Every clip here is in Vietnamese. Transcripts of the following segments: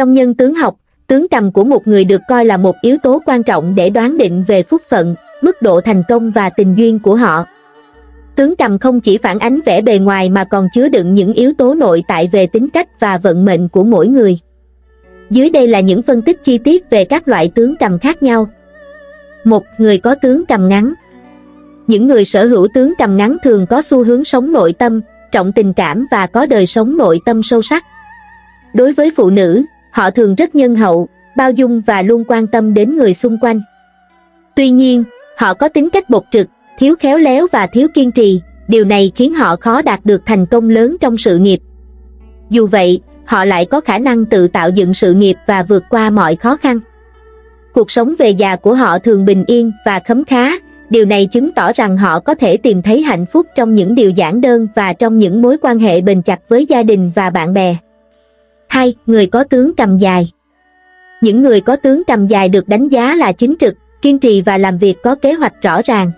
Trong nhân tướng học, tướng cầm của một người được coi là một yếu tố quan trọng để đoán định về phúc phận, mức độ thành công và tình duyên của họ. Tướng cầm không chỉ phản ánh vẻ bề ngoài mà còn chứa đựng những yếu tố nội tại về tính cách và vận mệnh của mỗi người. Dưới đây là những phân tích chi tiết về các loại tướng cầm khác nhau. 1. Người có tướng cầm ngắn. Những người sở hữu tướng cầm ngắn thường có xu hướng sống nội tâm, trọng tình cảm và có đời sống nội tâm sâu sắc. Đối với phụ nữ, họ thường rất nhân hậu, bao dung và luôn quan tâm đến người xung quanh. Tuy nhiên, họ có tính cách bộc trực, thiếu khéo léo và thiếu kiên trì, điều này khiến họ khó đạt được thành công lớn trong sự nghiệp. Dù vậy, họ lại có khả năng tự tạo dựng sự nghiệp và vượt qua mọi khó khăn. Cuộc sống về già của họ thường bình yên và khấm khá, điều này chứng tỏ rằng họ có thể tìm thấy hạnh phúc trong những điều giản đơn và trong những mối quan hệ bền chặt với gia đình và bạn bè. 2. Người có tướng cầm dài. Những người có tướng cầm dài được đánh giá là chính trực, kiên trì và làm việc có kế hoạch rõ ràng.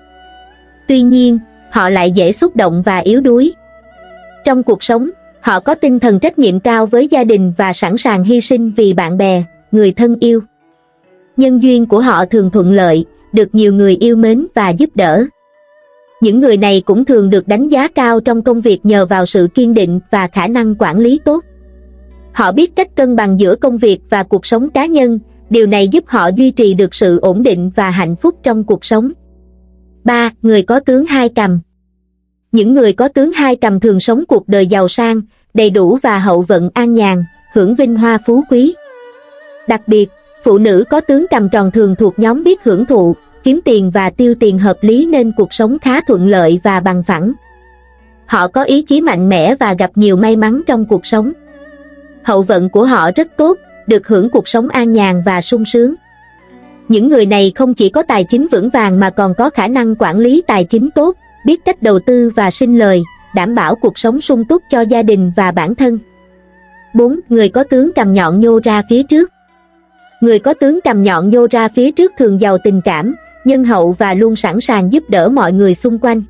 Tuy nhiên, họ lại dễ xúc động và yếu đuối. Trong cuộc sống, họ có tinh thần trách nhiệm cao với gia đình và sẵn sàng hy sinh vì bạn bè, người thân yêu. Nhân duyên của họ thường thuận lợi, được nhiều người yêu mến và giúp đỡ. Những người này cũng thường được đánh giá cao trong công việc nhờ vào sự kiên định và khả năng quản lý tốt. Họ biết cách cân bằng giữa công việc và cuộc sống cá nhân, điều này giúp họ duy trì được sự ổn định và hạnh phúc trong cuộc sống. 3. Người có tướng hai cầm. Những người có tướng hai cầm thường sống cuộc đời giàu sang, đầy đủ và hậu vận an nhàn, hưởng vinh hoa phú quý. Đặc biệt, phụ nữ có tướng cầm tròn thường thuộc nhóm biết hưởng thụ, kiếm tiền và tiêu tiền hợp lý nên cuộc sống khá thuận lợi và bằng phẳng. Họ có ý chí mạnh mẽ và gặp nhiều may mắn trong cuộc sống. Hậu vận của họ rất tốt, được hưởng cuộc sống an nhàn và sung sướng. Những người này không chỉ có tài chính vững vàng mà còn có khả năng quản lý tài chính tốt, biết cách đầu tư và sinh lời, đảm bảo cuộc sống sung túc cho gia đình và bản thân. 4. Người có tướng cầm nhọn nhô ra phía trước. Người có tướng cầm nhọn nhô ra phía trước thường giàu tình cảm, nhân hậu và luôn sẵn sàng giúp đỡ mọi người xung quanh.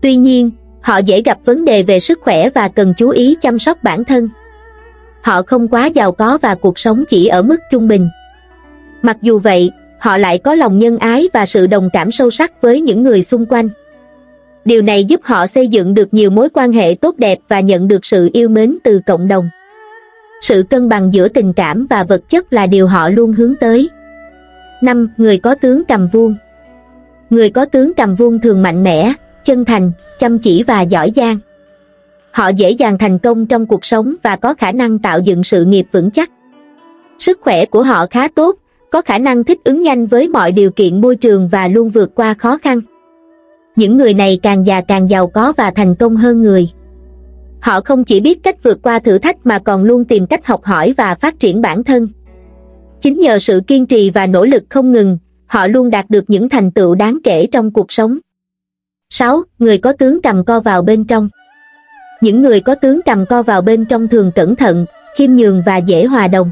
Tuy nhiên, họ dễ gặp vấn đề về sức khỏe và cần chú ý chăm sóc bản thân. Họ không quá giàu có và cuộc sống chỉ ở mức trung bình. Mặc dù vậy, họ lại có lòng nhân ái và sự đồng cảm sâu sắc với những người xung quanh. Điều này giúp họ xây dựng được nhiều mối quan hệ tốt đẹp và nhận được sự yêu mến từ cộng đồng. Sự cân bằng giữa tình cảm và vật chất là điều họ luôn hướng tới. 5. Người có tướng cầm vuông. Người có tướng cầm vuông thường mạnh mẽ, chân thành, chăm chỉ và giỏi giang. Họ dễ dàng thành công trong cuộc sống và có khả năng tạo dựng sự nghiệp vững chắc. Sức khỏe của họ khá tốt, có khả năng thích ứng nhanh với mọi điều kiện môi trường và luôn vượt qua khó khăn. Những người này càng già càng giàu có và thành công hơn người. Họ không chỉ biết cách vượt qua thử thách mà còn luôn tìm cách học hỏi và phát triển bản thân. Chính nhờ sự kiên trì và nỗ lực không ngừng, họ luôn đạt được những thành tựu đáng kể trong cuộc sống. 6. Người có tướng cầm co vào bên trong. Những người có tướng cầm co vào bên trong thường cẩn thận, khiêm nhường và dễ hòa đồng.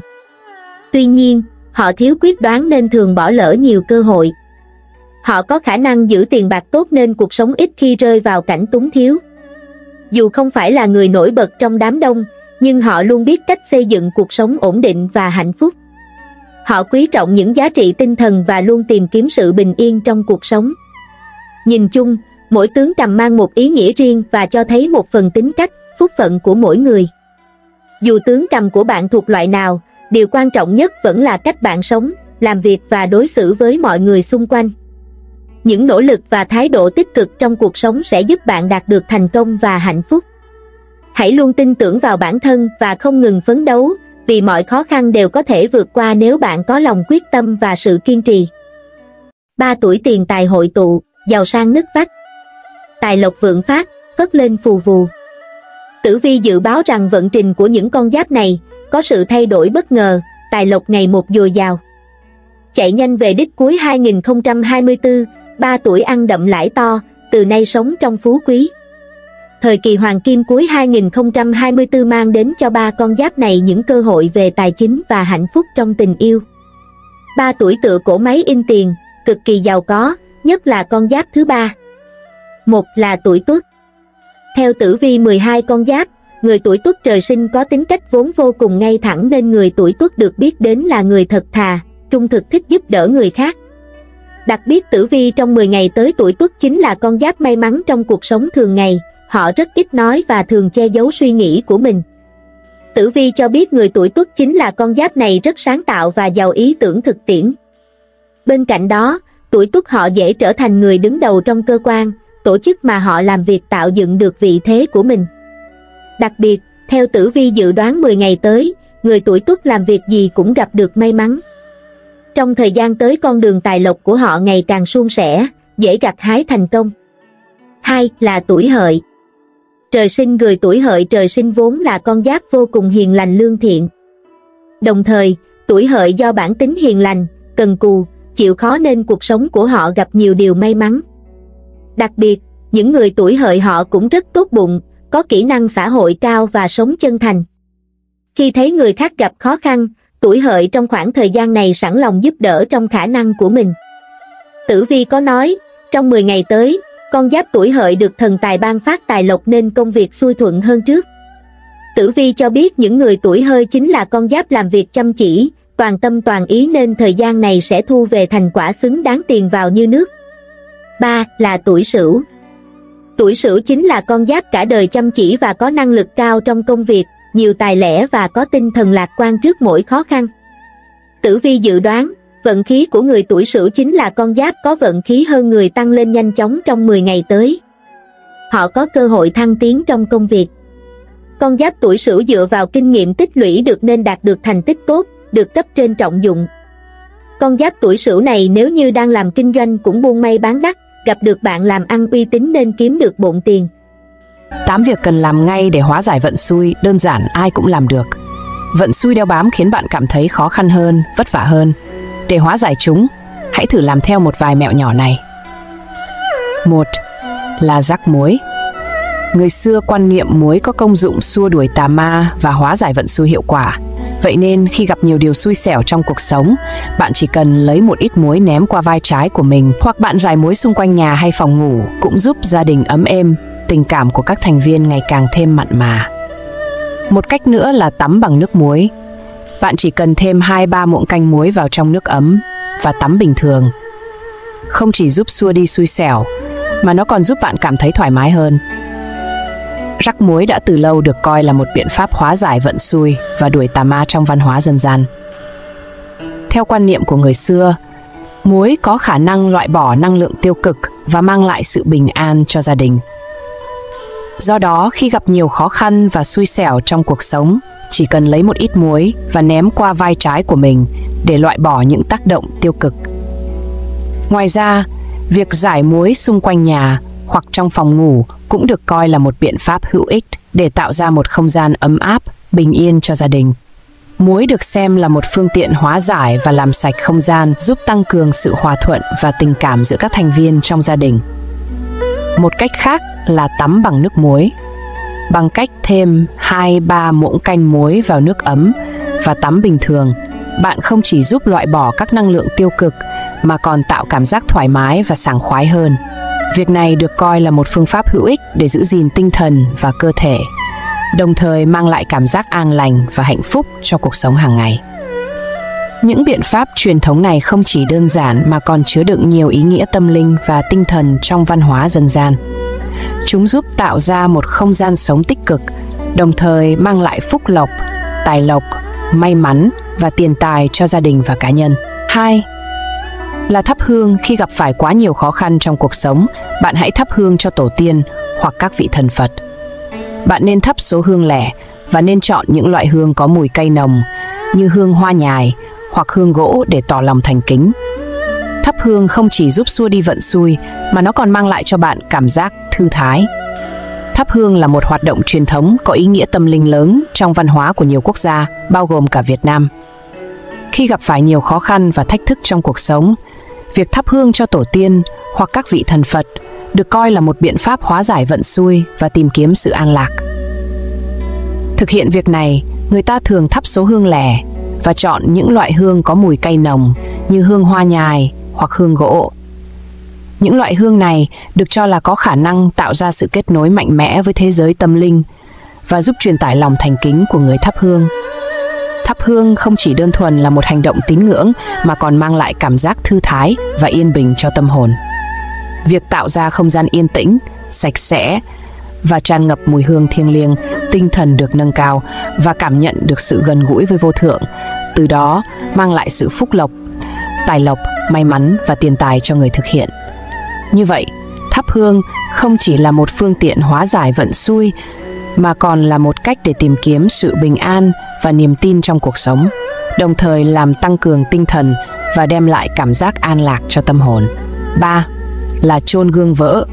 Tuy nhiên, họ thiếu quyết đoán nên thường bỏ lỡ nhiều cơ hội. Họ có khả năng giữ tiền bạc tốt nên cuộc sống ít khi rơi vào cảnh túng thiếu. Dù không phải là người nổi bật trong đám đông, nhưng họ luôn biết cách xây dựng cuộc sống ổn định và hạnh phúc. Họ quý trọng những giá trị tinh thần và luôn tìm kiếm sự bình yên trong cuộc sống. Nhìn chung, mỗi tướng cầm mang một ý nghĩa riêng và cho thấy một phần tính cách, phúc phận của mỗi người. Dù tướng cầm của bạn thuộc loại nào, điều quan trọng nhất vẫn là cách bạn sống, làm việc và đối xử với mọi người xung quanh. Những nỗ lực và thái độ tích cực trong cuộc sống sẽ giúp bạn đạt được thành công và hạnh phúc. Hãy luôn tin tưởng vào bản thân và không ngừng phấn đấu, vì mọi khó khăn đều có thể vượt qua nếu bạn có lòng quyết tâm và sự kiên trì. 3. Tuổi tiền tài hội tụ, giàu sang nứt vách. Tài lộc vượng phát, phất lên phù phù. Tử vi dự báo rằng vận trình của những con giáp này có sự thay đổi bất ngờ, tài lộc ngày một dồi dào. Chạy nhanh về đích cuối 2024, 3 tuổi ăn đậm lãi to, từ nay sống trong phú quý. Thời kỳ hoàng kim cuối 2024 mang đến cho ba con giáp này những cơ hội về tài chính và hạnh phúc trong tình yêu. 3 tuổi tựa cổ máy in tiền, cực kỳ giàu có, nhất là con giáp thứ ba. 1 là tuổi Tuất. Theo tử vi 12 con giáp, Người tuổi Tuất trời sinh có tính cách vốn vô cùng ngay thẳng nên người tuổi Tuất được biết đến là người thật thà, trung thực, thích giúp đỡ người khác. Đặc biệt tử vi trong 10 ngày tới tuổi Tuất chính là con giáp may mắn trong cuộc sống thường ngày, họ rất ít nói và thường che giấu suy nghĩ của mình. Tử vi cho biết người tuổi Tuất chính là con giáp này rất sáng tạo và giàu ý tưởng thực tiễn. Bên cạnh đó, tuổi Tuất họ dễ trở thành người đứng đầu trong cơ quan, tổ chức mà họ làm việc, tạo dựng được vị thế của mình. Đặc biệt, theo tử vi dự đoán 10 ngày tới, người tuổi Tuất làm việc gì cũng gặp được may mắn. Trong thời gian tới con đường tài lộc của họ ngày càng suôn sẻ, dễ gặt hái thành công. 2. Là tuổi Hợi. Trời sinh người tuổi Hợi trời sinh vốn là con giáp vô cùng hiền lành lương thiện. Đồng thời, tuổi Hợi do bản tính hiền lành, cần cù, chịu khó nên cuộc sống của họ gặp nhiều điều may mắn. Đặc biệt, những người tuổi Hợi họ cũng rất tốt bụng, có kỹ năng xã hội cao và sống chân thành. Khi thấy người khác gặp khó khăn, tuổi Hợi trong khoảng thời gian này sẵn lòng giúp đỡ trong khả năng của mình. Tử vi có nói, trong 10 ngày tới, con giáp tuổi Hợi được thần tài ban phát tài lộc nên công việc xuôi thuận hơn trước. Tử vi cho biết những người tuổi Hợi chính là con giáp làm việc chăm chỉ, toàn tâm toàn ý nên thời gian này sẽ thu về thành quả xứng đáng tiền vào như nước. 3. Là tuổi Sửu. Tuổi Sửu chính là con giáp cả đời chăm chỉ và có năng lực cao trong công việc, nhiều tài lẻ và có tinh thần lạc quan trước mỗi khó khăn. Tử vi dự đoán, vận khí của người tuổi Sửu chính là con giáp có vận khí hơn người tăng lên nhanh chóng trong 10 ngày tới. Họ có cơ hội thăng tiến trong công việc. Con giáp tuổi Sửu dựa vào kinh nghiệm tích lũy được nên đạt được thành tích tốt, được cấp trên trọng dụng. Con giáp tuổi Sửu này nếu như đang làm kinh doanh cũng buôn may bán đắt, gặp được bạn làm ăn uy tín nên kiếm được bộn tiền. 8 việc cần làm ngay để hóa giải vận xui, đơn giản ai cũng làm được. Vận xui đeo bám khiến bạn cảm thấy khó khăn hơn, vất vả hơn. Để hóa giải chúng, hãy thử làm theo một vài mẹo nhỏ này. 1. Là rắc muối. Người xưa quan niệm muối có công dụng xua đuổi tà ma và hóa giải vận xui hiệu quả. Vậy nên khi gặp nhiều điều xui xẻo trong cuộc sống, bạn chỉ cần lấy một ít muối ném qua vai trái của mình, hoặc bạn rải muối xung quanh nhà hay phòng ngủ cũng giúp gia đình ấm êm, tình cảm của các thành viên ngày càng thêm mặn mà. Một cách nữa là tắm bằng nước muối. Bạn chỉ cần thêm 2-3 muỗng canh muối vào trong nước ấm và tắm bình thường. Không chỉ giúp xua đi xui xẻo, mà nó còn giúp bạn cảm thấy thoải mái hơn. Rắc muối đã từ lâu được coi là một biện pháp hóa giải vận xui và đuổi tà ma trong văn hóa dân gian. Theo quan niệm của người xưa, muối có khả năng loại bỏ năng lượng tiêu cực và mang lại sự bình an cho gia đình. Do đó, khi gặp nhiều khó khăn và xui xẻo trong cuộc sống, chỉ cần lấy một ít muối và ném qua vai trái của mình để loại bỏ những tác động tiêu cực. Ngoài ra, việc rải muối xung quanh nhà hoặc trong phòng ngủ cũng được coi là một biện pháp hữu ích để tạo ra một không gian ấm áp, bình yên cho gia đình. Muối được xem là một phương tiện hóa giải và làm sạch không gian, giúp tăng cường sự hòa thuận và tình cảm giữa các thành viên trong gia đình. Một cách khác là tắm bằng nước muối. Bằng cách thêm 2-3 muỗng canh muối vào nước ấm và tắm bình thường, bạn không chỉ giúp loại bỏ các năng lượng tiêu cực mà còn tạo cảm giác thoải mái và sảng khoái hơn. Việc này được coi là một phương pháp hữu ích để giữ gìn tinh thần và cơ thể, đồng thời mang lại cảm giác an lành và hạnh phúc cho cuộc sống hàng ngày. Những biện pháp truyền thống này không chỉ đơn giản mà còn chứa đựng nhiều ý nghĩa tâm linh và tinh thần trong văn hóa dân gian. Chúng giúp tạo ra một không gian sống tích cực, đồng thời mang lại phúc lộc, tài lộc, may mắn và tiền tài cho gia đình và cá nhân. 2. Là thắp hương. Khi gặp phải quá nhiều khó khăn trong cuộc sống, bạn hãy thắp hương cho tổ tiên hoặc các vị thần Phật. Bạn nên thắp số hương lẻ và nên chọn những loại hương có mùi cây nồng như hương hoa nhài hoặc hương gỗ để tỏ lòng thành kính. Thắp hương không chỉ giúp xua đi vận xui mà nó còn mang lại cho bạn cảm giác thư thái. Thắp hương là một hoạt động truyền thống có ý nghĩa tâm linh lớn trong văn hóa của nhiều quốc gia, bao gồm cả Việt Nam. Khi gặp phải nhiều khó khăn và thách thức trong cuộc sống, việc thắp hương cho tổ tiên hoặc các vị thần Phật được coi là một biện pháp hóa giải vận xui và tìm kiếm sự an lạc. Thực hiện việc này, người ta thường thắp số hương lẻ và chọn những loại hương có mùi cây nồng như hương hoa nhài hoặc hương gỗ. Những loại hương này được cho là có khả năng tạo ra sự kết nối mạnh mẽ với thế giới tâm linh và giúp truyền tải lòng thành kính của người thắp hương. Thắp hương không chỉ đơn thuần là một hành động tín ngưỡng mà còn mang lại cảm giác thư thái và yên bình cho tâm hồn. Việc tạo ra không gian yên tĩnh, sạch sẽ và tràn ngập mùi hương thiêng liêng, tinh thần được nâng cao và cảm nhận được sự gần gũi với vô thượng, từ đó mang lại sự phúc lộc, tài lộc, may mắn và tiền tài cho người thực hiện. Như vậy, thắp hương không chỉ là một phương tiện hóa giải vận xui, mà còn là một cách để tìm kiếm sự bình an và niềm tin trong cuộc sống, đồng thời làm tăng cường tinh thần và đem lại cảm giác an lạc cho tâm hồn. 3. Là chôn gương vỡ.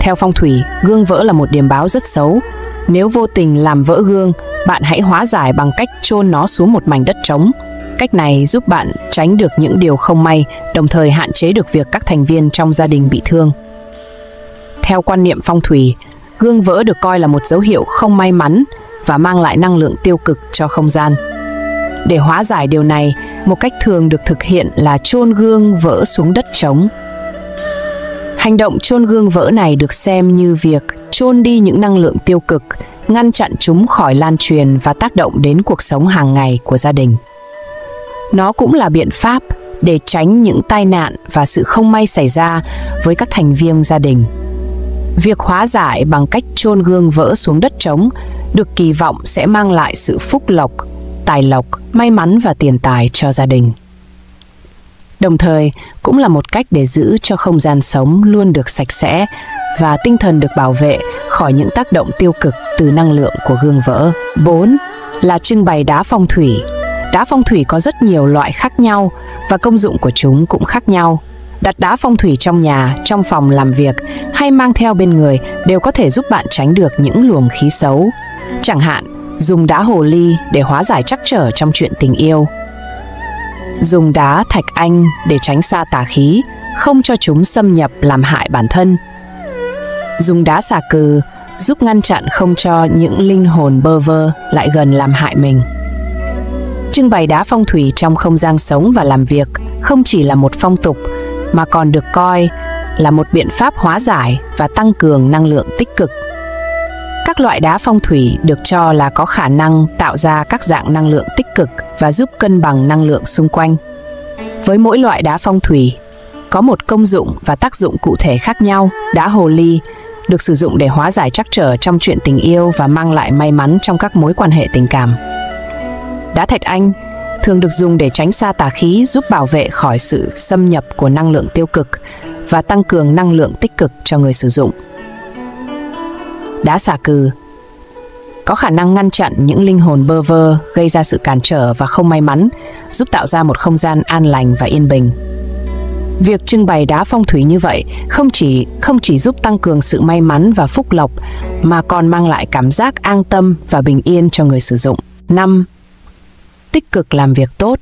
Theo phong thủy, gương vỡ là một điểm báo rất xấu. Nếu vô tình làm vỡ gương, bạn hãy hóa giải bằng cách chôn nó xuống một mảnh đất trống. Cách này giúp bạn tránh được những điều không may, đồng thời hạn chế được việc các thành viên trong gia đình bị thương. Theo quan niệm phong thủy, gương vỡ được coi là một dấu hiệu không may mắn và mang lại năng lượng tiêu cực cho không gian. Để hóa giải điều này, một cách thường được thực hiện là chôn gương vỡ xuống đất trống. Hành động chôn gương vỡ này được xem như việc chôn đi những năng lượng tiêu cực, ngăn chặn chúng khỏi lan truyền và tác động đến cuộc sống hàng ngày của gia đình. Nó cũng là biện pháp để tránh những tai nạn và sự không may xảy ra với các thành viên gia đình. Việc hóa giải bằng cách chôn gương vỡ xuống đất trống được kỳ vọng sẽ mang lại sự phúc lộc, tài lộc, may mắn và tiền tài cho gia đình. Đồng thời, cũng là một cách để giữ cho không gian sống luôn được sạch sẽ và tinh thần được bảo vệ khỏi những tác động tiêu cực từ năng lượng của gương vỡ. 4. Là trưng bày đá phong thủy. Đá phong thủy có rất nhiều loại khác nhau và công dụng của chúng cũng khác nhau. Đặt đá phong thủy trong nhà, trong phòng làm việc hay mang theo bên người đều có thể giúp bạn tránh được những luồng khí xấu. Chẳng hạn, dùng đá hồ ly để hóa giải trắc trở trong chuyện tình yêu. Dùng đá thạch anh để tránh xa tà khí, không cho chúng xâm nhập làm hại bản thân. Dùng đá xà cừ giúp ngăn chặn không cho những linh hồn bơ vơ lại gần làm hại mình. Trưng bày đá phong thủy trong không gian sống và làm việc không chỉ là một phong tục mà còn được coi là một biện pháp hóa giải và tăng cường năng lượng tích cực. Các loại đá phong thủy được cho là có khả năng tạo ra các dạng năng lượng tích cực và giúp cân bằng năng lượng xung quanh. Với mỗi loại đá phong thủy, có một công dụng và tác dụng cụ thể khác nhau. Đá hồ ly được sử dụng để hóa giải trắc trở trong chuyện tình yêu và mang lại may mắn trong các mối quan hệ tình cảm. Đá thạch anh thường được dùng để tránh xa tà khí, giúp bảo vệ khỏi sự xâm nhập của năng lượng tiêu cực và tăng cường năng lượng tích cực cho người sử dụng. Đá xà cừ có khả năng ngăn chặn những linh hồn bơ vơ, gây ra sự cản trở và không may mắn, giúp tạo ra một không gian an lành và yên bình. Việc trưng bày đá phong thủy như vậy không chỉ giúp tăng cường sự may mắn và phúc lộc mà còn mang lại cảm giác an tâm và bình yên cho người sử dụng. 5. Tích cực làm việc tốt.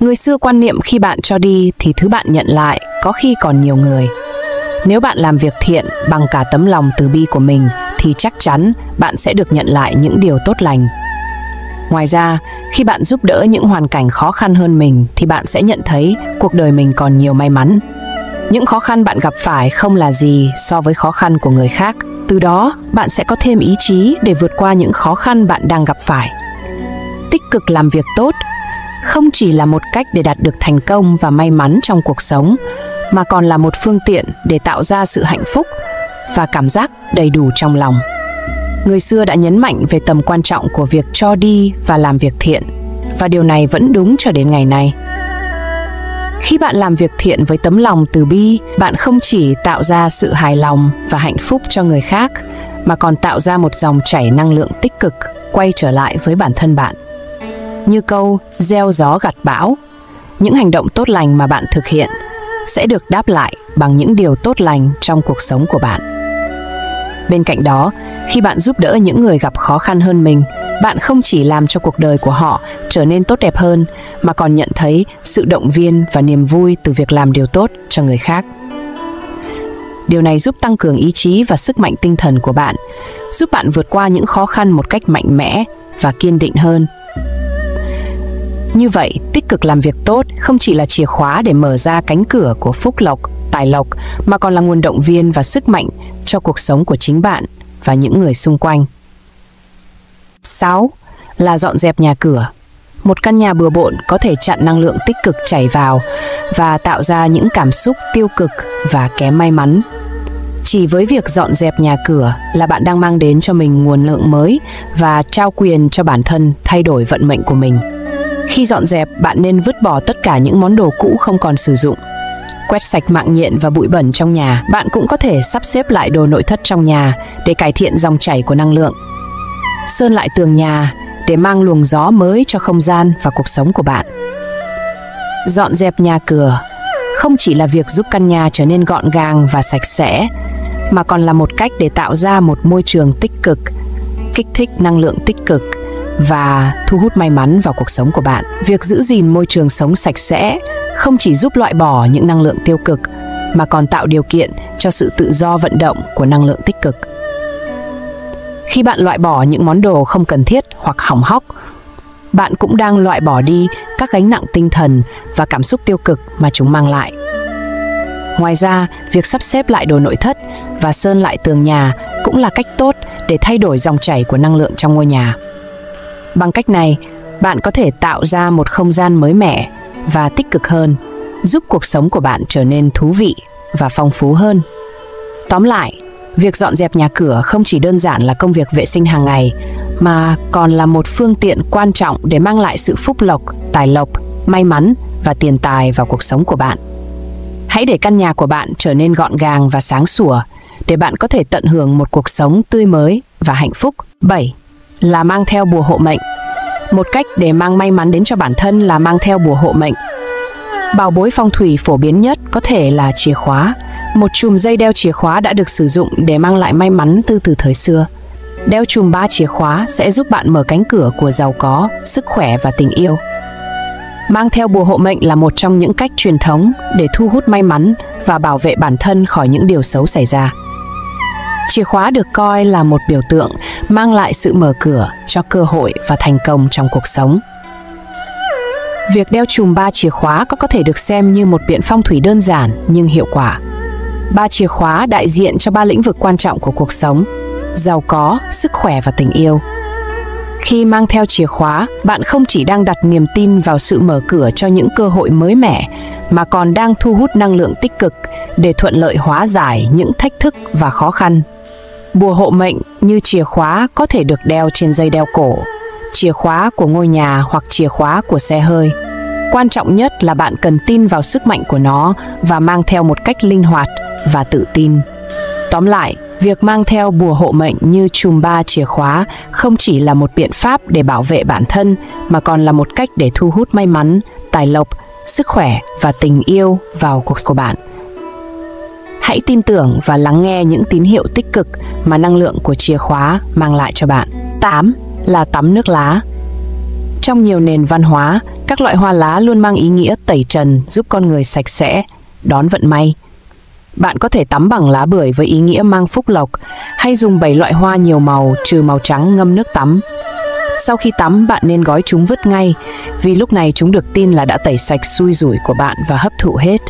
Người xưa quan niệm khi bạn cho đi thì thứ bạn nhận lại có khi còn nhiều người. Nếu bạn làm việc thiện bằng cả tấm lòng từ bi của mình thì chắc chắn bạn sẽ được nhận lại những điều tốt lành. Ngoài ra, khi bạn giúp đỡ những hoàn cảnh khó khăn hơn mình thì bạn sẽ nhận thấy cuộc đời mình còn nhiều may mắn. Những khó khăn bạn gặp phải không là gì so với khó khăn của người khác. Từ đó, bạn sẽ có thêm ý chí để vượt qua những khó khăn bạn đang gặp phải. Tích cực làm việc tốt không chỉ là một cách để đạt được thành công và may mắn trong cuộc sống, mà còn là một phương tiện để tạo ra sự hạnh phúc và cảm giác đầy đủ trong lòng. Người xưa đã nhấn mạnh về tầm quan trọng của việc cho đi và làm việc thiện, và điều này vẫn đúng cho đến ngày nay. Khi bạn làm việc thiện với tấm lòng từ bi, bạn không chỉ tạo ra sự hài lòng và hạnh phúc cho người khác, mà còn tạo ra một dòng chảy năng lượng tích cực quay trở lại với bản thân bạn. Như câu gieo gió gặt bão, những hành động tốt lành mà bạn thực hiện sẽ được đáp lại bằng những điều tốt lành trong cuộc sống của bạn. Bên cạnh đó, khi bạn giúp đỡ những người gặp khó khăn hơn mình, bạn không chỉ làm cho cuộc đời của họ trở nên tốt đẹp hơn, mà còn nhận thấy sự động viên và niềm vui từ việc làm điều tốt cho người khác. Điều này giúp tăng cường ý chí và sức mạnh tinh thần của bạn, giúp bạn vượt qua những khó khăn một cách mạnh mẽ và kiên định hơn. Như vậy, tích cực làm việc tốt không chỉ là chìa khóa để mở ra cánh cửa của phúc lộc, tài lộc, mà còn là nguồn động viên và sức mạnh cho cuộc sống của chính bạn và những người xung quanh. 6. Là dọn dẹp nhà cửa. Một căn nhà bừa bộn có thể chặn năng lượng tích cực chảy vào và tạo ra những cảm xúc tiêu cực và kém may mắn. Chỉ với việc dọn dẹp nhà cửa là bạn đang mang đến cho mình nguồn lượng mới và trao quyền cho bản thân thay đổi vận mệnh của mình. Khi dọn dẹp, bạn nên vứt bỏ tất cả những món đồ cũ không còn sử dụng, quét sạch mạng nhện và bụi bẩn trong nhà. Bạn cũng có thể sắp xếp lại đồ nội thất trong nhà để cải thiện dòng chảy của năng lượng. Sơn lại tường nhà để mang luồng gió mới cho không gian và cuộc sống của bạn. Dọn dẹp nhà cửa không chỉ là việc giúp căn nhà trở nên gọn gàng và sạch sẽ, mà còn là một cách để tạo ra một môi trường tích cực, kích thích năng lượng tích cực và thu hút may mắn vào cuộc sống của bạn. Việc giữ gìn môi trường sống sạch sẽ không chỉ giúp loại bỏ những năng lượng tiêu cực, mà còn tạo điều kiện cho sự tự do vận động của năng lượng tích cực. Khi bạn loại bỏ những món đồ không cần thiết hoặc hỏng hóc, bạn cũng đang loại bỏ đi các gánh nặng tinh thần và cảm xúc tiêu cực mà chúng mang lại. Ngoài ra, việc sắp xếp lại đồ nội thất và sơn lại tường nhà cũng là cách tốt để thay đổi dòng chảy của năng lượng trong ngôi nhà. Bằng cách này, bạn có thể tạo ra một không gian mới mẻ và tích cực hơn, giúp cuộc sống của bạn trở nên thú vị và phong phú hơn. Tóm lại, việc dọn dẹp nhà cửa không chỉ đơn giản là công việc vệ sinh hàng ngày, mà còn là một phương tiện quan trọng để mang lại sự phúc lộc, tài lộc, may mắn và tiền tài vào cuộc sống của bạn. Hãy để căn nhà của bạn trở nên gọn gàng và sáng sủa để bạn có thể tận hưởng một cuộc sống tươi mới và hạnh phúc. 7. Là mang theo bùa hộ mệnh. Một cách để mang may mắn đến cho bản thân là mang theo bùa hộ mệnh. Bảo bối phong thủy phổ biến nhất có thể là chìa khóa. Một chùm dây đeo chìa khóa đã được sử dụng để mang lại may mắn từ thời xưa. Đeo chùm 3 chìa khóa sẽ giúp bạn mở cánh cửa của giàu có, sức khỏe và tình yêu. Mang theo bùa hộ mệnh là một trong những cách truyền thống để thu hút may mắn và bảo vệ bản thân khỏi những điều xấu xảy ra. Chìa khóa được coi là một biểu tượng mang lại sự mở cửa cho cơ hội và thành công trong cuộc sống. Việc đeo chùm 3 chìa khóa có thể được xem như một biện phong thủy đơn giản nhưng hiệu quả. 3 chìa khóa đại diện cho 3 lĩnh vực quan trọng của cuộc sống: giàu có, sức khỏe và tình yêu. Khi mang theo chìa khóa, bạn không chỉ đang đặt niềm tin vào sự mở cửa cho những cơ hội mới mẻ, mà còn đang thu hút năng lượng tích cực để thuận lợi hóa giải những thách thức và khó khăn. Bùa hộ mệnh như chìa khóa có thể được đeo trên dây đeo cổ, chìa khóa của ngôi nhà hoặc chìa khóa của xe hơi. Quan trọng nhất là bạn cần tin vào sức mạnh của nó và mang theo một cách linh hoạt và tự tin. Tóm lại, việc mang theo bùa hộ mệnh như chùm 3 chìa khóa không chỉ là một biện pháp để bảo vệ bản thân, mà còn là một cách để thu hút may mắn, tài lộc, sức khỏe và tình yêu vào cuộc của bạn. Hãy tin tưởng và lắng nghe những tín hiệu tích cực mà năng lượng của chìa khóa mang lại cho bạn. 8. Là tắm nước lá. Trong nhiều nền văn hóa, các loại hoa lá luôn mang ý nghĩa tẩy trần, giúp con người sạch sẽ, đón vận may. Bạn có thể tắm bằng lá bưởi với ý nghĩa mang phúc lộc, hay dùng 7 loại hoa nhiều màu trừ màu trắng ngâm nước tắm. Sau khi tắm, bạn nên gói chúng vứt ngay, vì lúc này chúng được tin là đã tẩy sạch xui rủi của bạn và hấp thụ hết.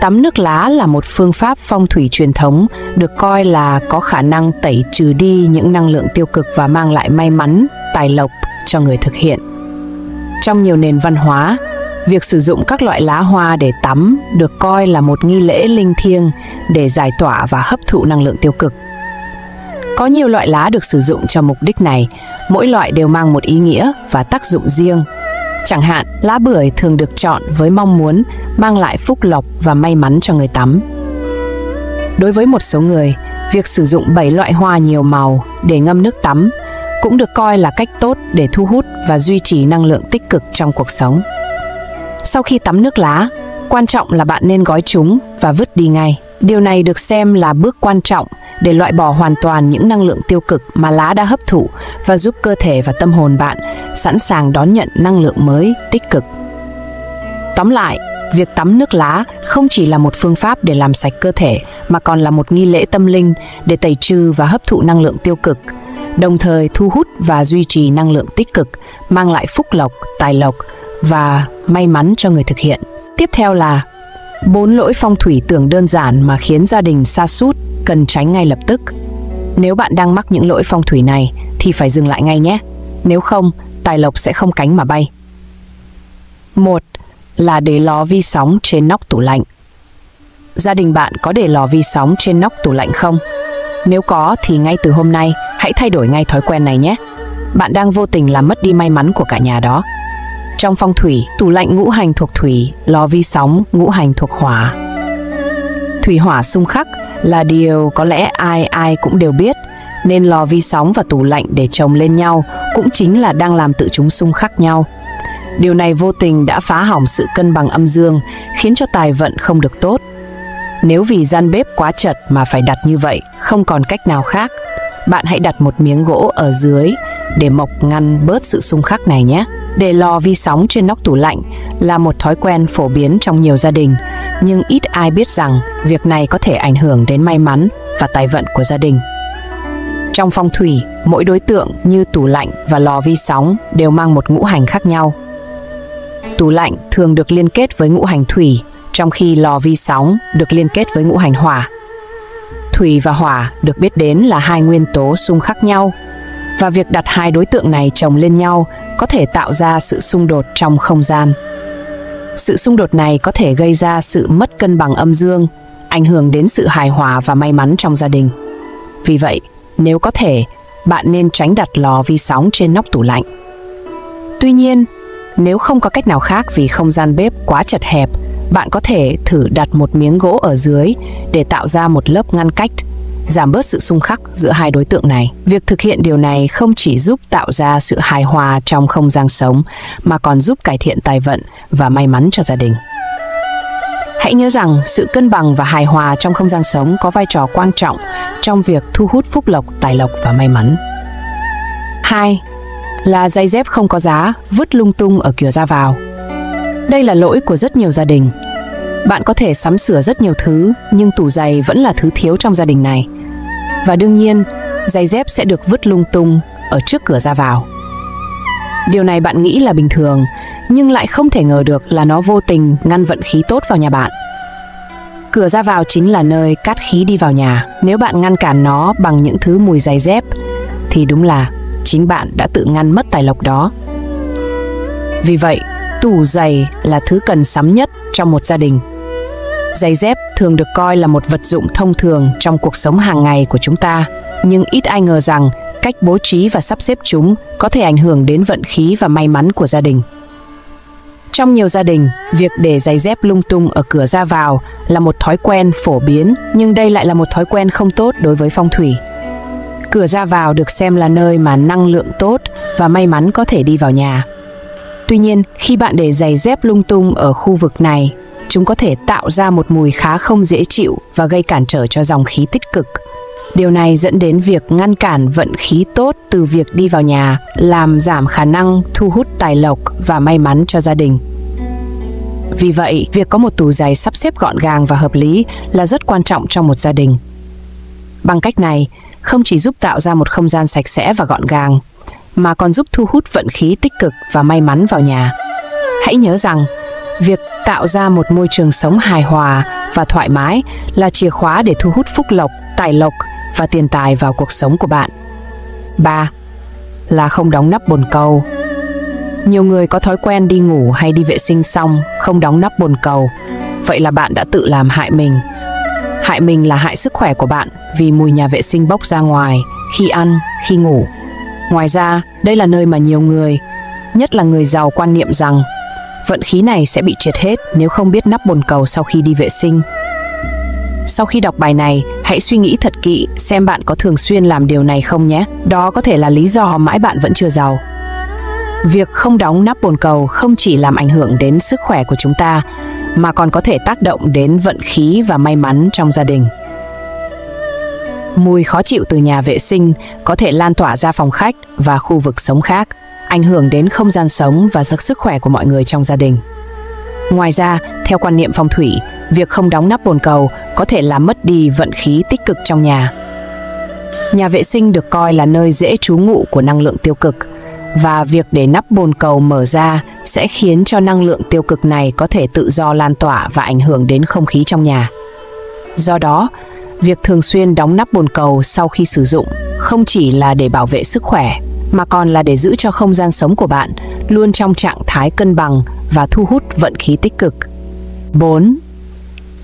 Tắm nước lá là một phương pháp phong thủy truyền thống được coi là có khả năng tẩy trừ đi những năng lượng tiêu cực và mang lại may mắn, tài lộc cho người thực hiện. Trong nhiều nền văn hóa, việc sử dụng các loại lá hoa để tắm được coi là một nghi lễ linh thiêng để giải tỏa và hấp thụ năng lượng tiêu cực. Có nhiều loại lá được sử dụng cho mục đích này, mỗi loại đều mang một ý nghĩa và tác dụng riêng. Chẳng hạn, lá bưởi thường được chọn với mong muốn mang lại phúc lộc và may mắn cho người tắm. Đối với một số người, việc sử dụng 7 loại hoa nhiều màu để ngâm nước tắm cũng được coi là cách tốt để thu hút và duy trì năng lượng tích cực trong cuộc sống. Sau khi tắm nước lá, quan trọng là bạn nên gói chúng và vứt đi ngay. Điều này được xem là bước quan trọng để loại bỏ hoàn toàn những năng lượng tiêu cực mà lá đã hấp thụ và giúp cơ thể và tâm hồn bạn sẵn sàng đón nhận năng lượng mới tích cực. Tóm lại, việc tắm nước lá không chỉ là một phương pháp để làm sạch cơ thể, mà còn là một nghi lễ tâm linh để tẩy trừ và hấp thụ năng lượng tiêu cực, đồng thời thu hút và duy trì năng lượng tích cực, mang lại phúc lộc, tài lộc và may mắn cho người thực hiện. Tiếp theo là 4 lỗi phong thủy tưởng đơn giản mà khiến gia đình sa sút cần tránh ngay lập tức. Nếu bạn đang mắc những lỗi phong thủy này thì phải dừng lại ngay nhé. Nếu không, tài lộc sẽ không cánh mà bay. 1. Là để lò vi sóng trên nóc tủ lạnh. Gia đình bạn có để lò vi sóng trên nóc tủ lạnh không? Nếu có thì ngay từ hôm nay hãy thay đổi ngay thói quen này nhé. Bạn đang vô tình làm mất đi may mắn của cả nhà đó. Trong phong thủy, tủ lạnh ngũ hành thuộc thủy, lò vi sóng ngũ hành thuộc hỏa. Thủy hỏa xung khắc là điều có lẽ ai cũng đều biết, nên lò vi sóng và tủ lạnh để chồng lên nhau cũng chính là đang làm tự chúng xung khắc nhau. Điều này vô tình đã phá hỏng sự cân bằng âm dương, khiến cho tài vận không được tốt. Nếu vì gian bếp quá chật mà phải đặt như vậy, không còn cách nào khác, bạn hãy đặt một miếng gỗ ở dưới để mộc ngăn bớt sự xung khắc này nhé. Để lò vi sóng trên nóc tủ lạnh là một thói quen phổ biến trong nhiều gia đình, nhưng ít ai biết rằng việc này có thể ảnh hưởng đến may mắn và tài vận của gia đình. Trong phong thủy, mỗi đối tượng như tủ lạnh và lò vi sóng đều mang một ngũ hành khác nhau. Tủ lạnh thường được liên kết với ngũ hành thủy, trong khi lò vi sóng được liên kết với ngũ hành hỏa. Thủy và hỏa được biết đến là hai nguyên tố xung khắc nhau, và việc đặt hai đối tượng này chồng lên nhau có thể tạo ra sự xung đột trong không gian. Sự xung đột này có thể gây ra sự mất cân bằng âm dương, ảnh hưởng đến sự hài hòa và may mắn trong gia đình. Vì vậy, nếu có thể, bạn nên tránh đặt lò vi sóng trên nóc tủ lạnh. Tuy nhiên, nếu không có cách nào khác vì không gian bếp quá chật hẹp, bạn có thể thử đặt một miếng gỗ ở dưới để tạo ra một lớp ngăn cách, giảm bớt sự xung khắc giữa hai đối tượng này. Việc thực hiện điều này không chỉ giúp tạo ra sự hài hòa trong không gian sống, mà còn giúp cải thiện tài vận và may mắn cho gia đình. Hãy nhớ rằng sự cân bằng và hài hòa trong không gian sống có vai trò quan trọng trong việc thu hút phúc lộc, tài lộc và may mắn. 2. Là giày dép không có giá, vứt lung tung ở cửa ra vào. Đây là lỗi của rất nhiều gia đình. Bạn có thể sắm sửa rất nhiều thứ, nhưng tủ giày vẫn là thứ thiếu trong gia đình này. Và đương nhiên, giày dép sẽ được vứt lung tung ở trước cửa ra vào. Điều này bạn nghĩ là bình thường, nhưng lại không thể ngờ được là nó vô tình ngăn vận khí tốt vào nhà bạn. Cửa ra vào chính là nơi cát khí đi vào nhà. Nếu bạn ngăn cản nó bằng những thứ mùi giày dép, thì đúng là chính bạn đã tự ngăn mất tài lộc đó. Vì vậy, tủ giày là thứ cần sắm nhất trong một gia đình. Giày dép thường được coi là một vật dụng thông thường trong cuộc sống hàng ngày của chúng ta, nhưng ít ai ngờ rằng cách bố trí và sắp xếp chúng có thể ảnh hưởng đến vận khí và may mắn của gia đình. Trong nhiều gia đình, việc để giày dép lung tung ở cửa ra vào là một thói quen phổ biến, nhưng đây lại là một thói quen không tốt đối với phong thủy. Cửa ra vào được xem là nơi mà năng lượng tốt và may mắn có thể đi vào nhà. Tuy nhiên, khi bạn để giày dép lung tung ở khu vực này, chúng có thể tạo ra một mùi khá không dễ chịu và gây cản trở cho dòng khí tích cực. Điều này dẫn đến việc ngăn cản vận khí tốt từ việc đi vào nhà, làm giảm khả năng thu hút tài lộc và may mắn cho gia đình. Vì vậy, việc có một tủ giày sắp xếp gọn gàng và hợp lý là rất quan trọng trong một gia đình. Bằng cách này, không chỉ giúp tạo ra một không gian sạch sẽ và gọn gàng, mà còn giúp thu hút vận khí tích cực và may mắn vào nhà. Hãy nhớ rằng, việc tạo ra một môi trường sống hài hòa và thoải mái là chìa khóa để thu hút phúc lộc, tài lộc và tiền tài vào cuộc sống của bạn. 3. Là không đóng nắp bồn cầu. Nhiều người có thói quen đi ngủ hay đi vệ sinh xong không đóng nắp bồn cầu. Vậy là bạn đã tự làm hại mình. Hại mình là hại sức khỏe của bạn vì mùi nhà vệ sinh bốc ra ngoài khi ăn, khi ngủ. Ngoài ra, đây là nơi mà nhiều người, nhất là người giàu, quan niệm rằng vận khí này sẽ bị triệt hết nếu không biết nắp bồn cầu sau khi đi vệ sinh. Sau khi đọc bài này, hãy suy nghĩ thật kỹ xem bạn có thường xuyên làm điều này không nhé. Đó có thể là lý do mãi bạn vẫn chưa giàu. Việc không đóng nắp bồn cầu không chỉ làm ảnh hưởng đến sức khỏe của chúng ta, mà còn có thể tác động đến vận khí và may mắn trong gia đình. Mùi khó chịu từ nhà vệ sinh có thể lan tỏa ra phòng khách và khu vực sống khác, ảnh hưởng đến không gian sống và sức khỏe của mọi người trong gia đình. Ngoài ra, theo quan niệm phong thủy, việc không đóng nắp bồn cầu có thể làm mất đi vận khí tích cực trong nhà. Nhà vệ sinh được coi là nơi dễ trú ngụ của năng lượng tiêu cực, và việc để nắp bồn cầu mở ra sẽ khiến cho năng lượng tiêu cực này có thể tự do lan tỏa và ảnh hưởng đến không khí trong nhà. Do đó, Việc thường xuyên đóng nắp bồn cầu sau khi sử dụng không chỉ là để bảo vệ sức khỏe, mà còn là để giữ cho không gian sống của bạn luôn trong trạng thái cân bằng và thu hút vận khí tích cực. 4.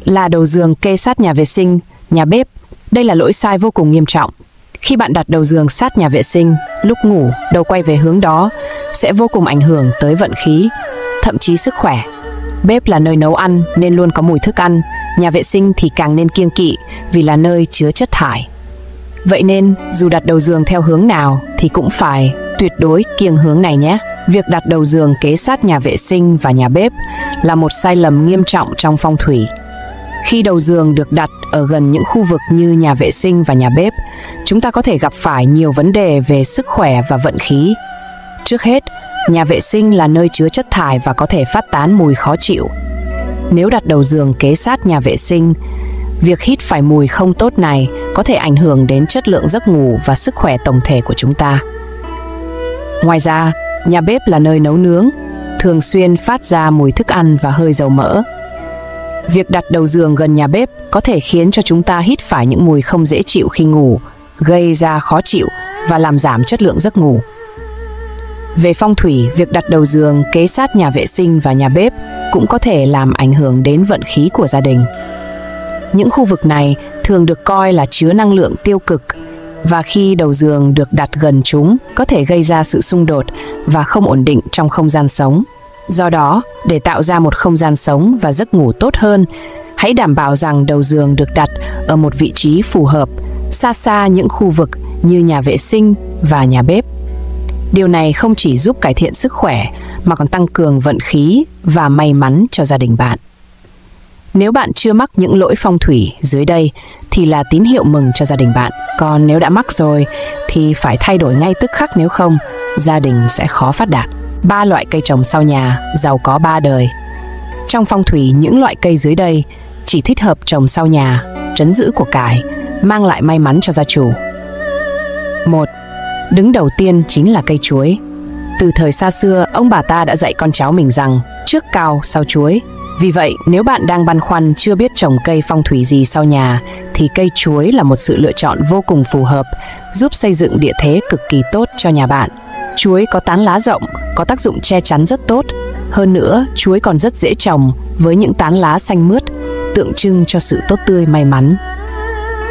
Là đầu giường kê sát nhà vệ sinh, nhà bếp. Đây là lỗi sai vô cùng nghiêm trọng. Khi bạn đặt đầu giường sát nhà vệ sinh, lúc ngủ đầu quay về hướng đó sẽ vô cùng ảnh hưởng tới vận khí, thậm chí sức khỏe. Bếp là nơi nấu ăn nên luôn có mùi thức ăn, nhà vệ sinh thì càng nên kiêng kỵ vì là nơi chứa chất thải. Vậy nên, dù đặt đầu giường theo hướng nào thì cũng phải tuyệt đối kiêng hướng này nhé. Việc đặt đầu giường kế sát nhà vệ sinh và nhà bếp là một sai lầm nghiêm trọng trong phong thủy. Khi đầu giường được đặt ở gần những khu vực như nhà vệ sinh và nhà bếp, chúng ta có thể gặp phải nhiều vấn đề về sức khỏe và vận khí. Trước hết, nhà vệ sinh là nơi chứa chất thải và có thể phát tán mùi khó chịu. Nếu đặt đầu giường kế sát nhà vệ sinh, việc hít phải mùi không tốt này có thể ảnh hưởng đến chất lượng giấc ngủ và sức khỏe tổng thể của chúng ta. Ngoài ra, nhà bếp là nơi nấu nướng, thường xuyên phát ra mùi thức ăn và hơi dầu mỡ. Việc đặt đầu giường gần nhà bếp có thể khiến cho chúng ta hít phải những mùi không dễ chịu khi ngủ, gây ra khó chịu và làm giảm chất lượng giấc ngủ. Về phong thủy, việc đặt đầu giường kế sát nhà vệ sinh và nhà bếp cũng có thể làm ảnh hưởng đến vận khí của gia đình. Những khu vực này thường được coi là chứa năng lượng tiêu cực, và khi đầu giường được đặt gần chúng có thể gây ra sự xung đột và không ổn định trong không gian sống. Do đó, để tạo ra một không gian sống và giấc ngủ tốt hơn, hãy đảm bảo rằng đầu giường được đặt ở một vị trí phù hợp, xa xa những khu vực như nhà vệ sinh và nhà bếp. Điều này không chỉ giúp cải thiện sức khỏe mà còn tăng cường vận khí và may mắn cho gia đình bạn. Nếu bạn chưa mắc những lỗi phong thủy dưới đây thì là tín hiệu mừng cho gia đình bạn. Còn nếu đã mắc rồi thì phải thay đổi ngay tức khắc, nếu không, gia đình sẽ khó phát đạt. 3 loại cây trồng sau nhà, giàu có 3 đời. Trong phong thủy, những loại cây dưới đây chỉ thích hợp trồng sau nhà, trấn giữ của cải, mang lại may mắn cho gia chủ. 1. Đứng đầu tiên chính là cây chuối. Từ thời xa xưa, ông bà ta đã dạy con cháu mình rằng trước cao sau chuối. Vì vậy, nếu bạn đang băn khoăn chưa biết trồng cây phong thủy gì sau nhà, thì cây chuối là một sự lựa chọn vô cùng phù hợp, giúp xây dựng địa thế cực kỳ tốt cho nhà bạn. Chuối có tán lá rộng, có tác dụng che chắn rất tốt. Hơn nữa, chuối còn rất dễ trồng với những tán lá xanh mướt, tượng trưng cho sự tốt tươi may mắn.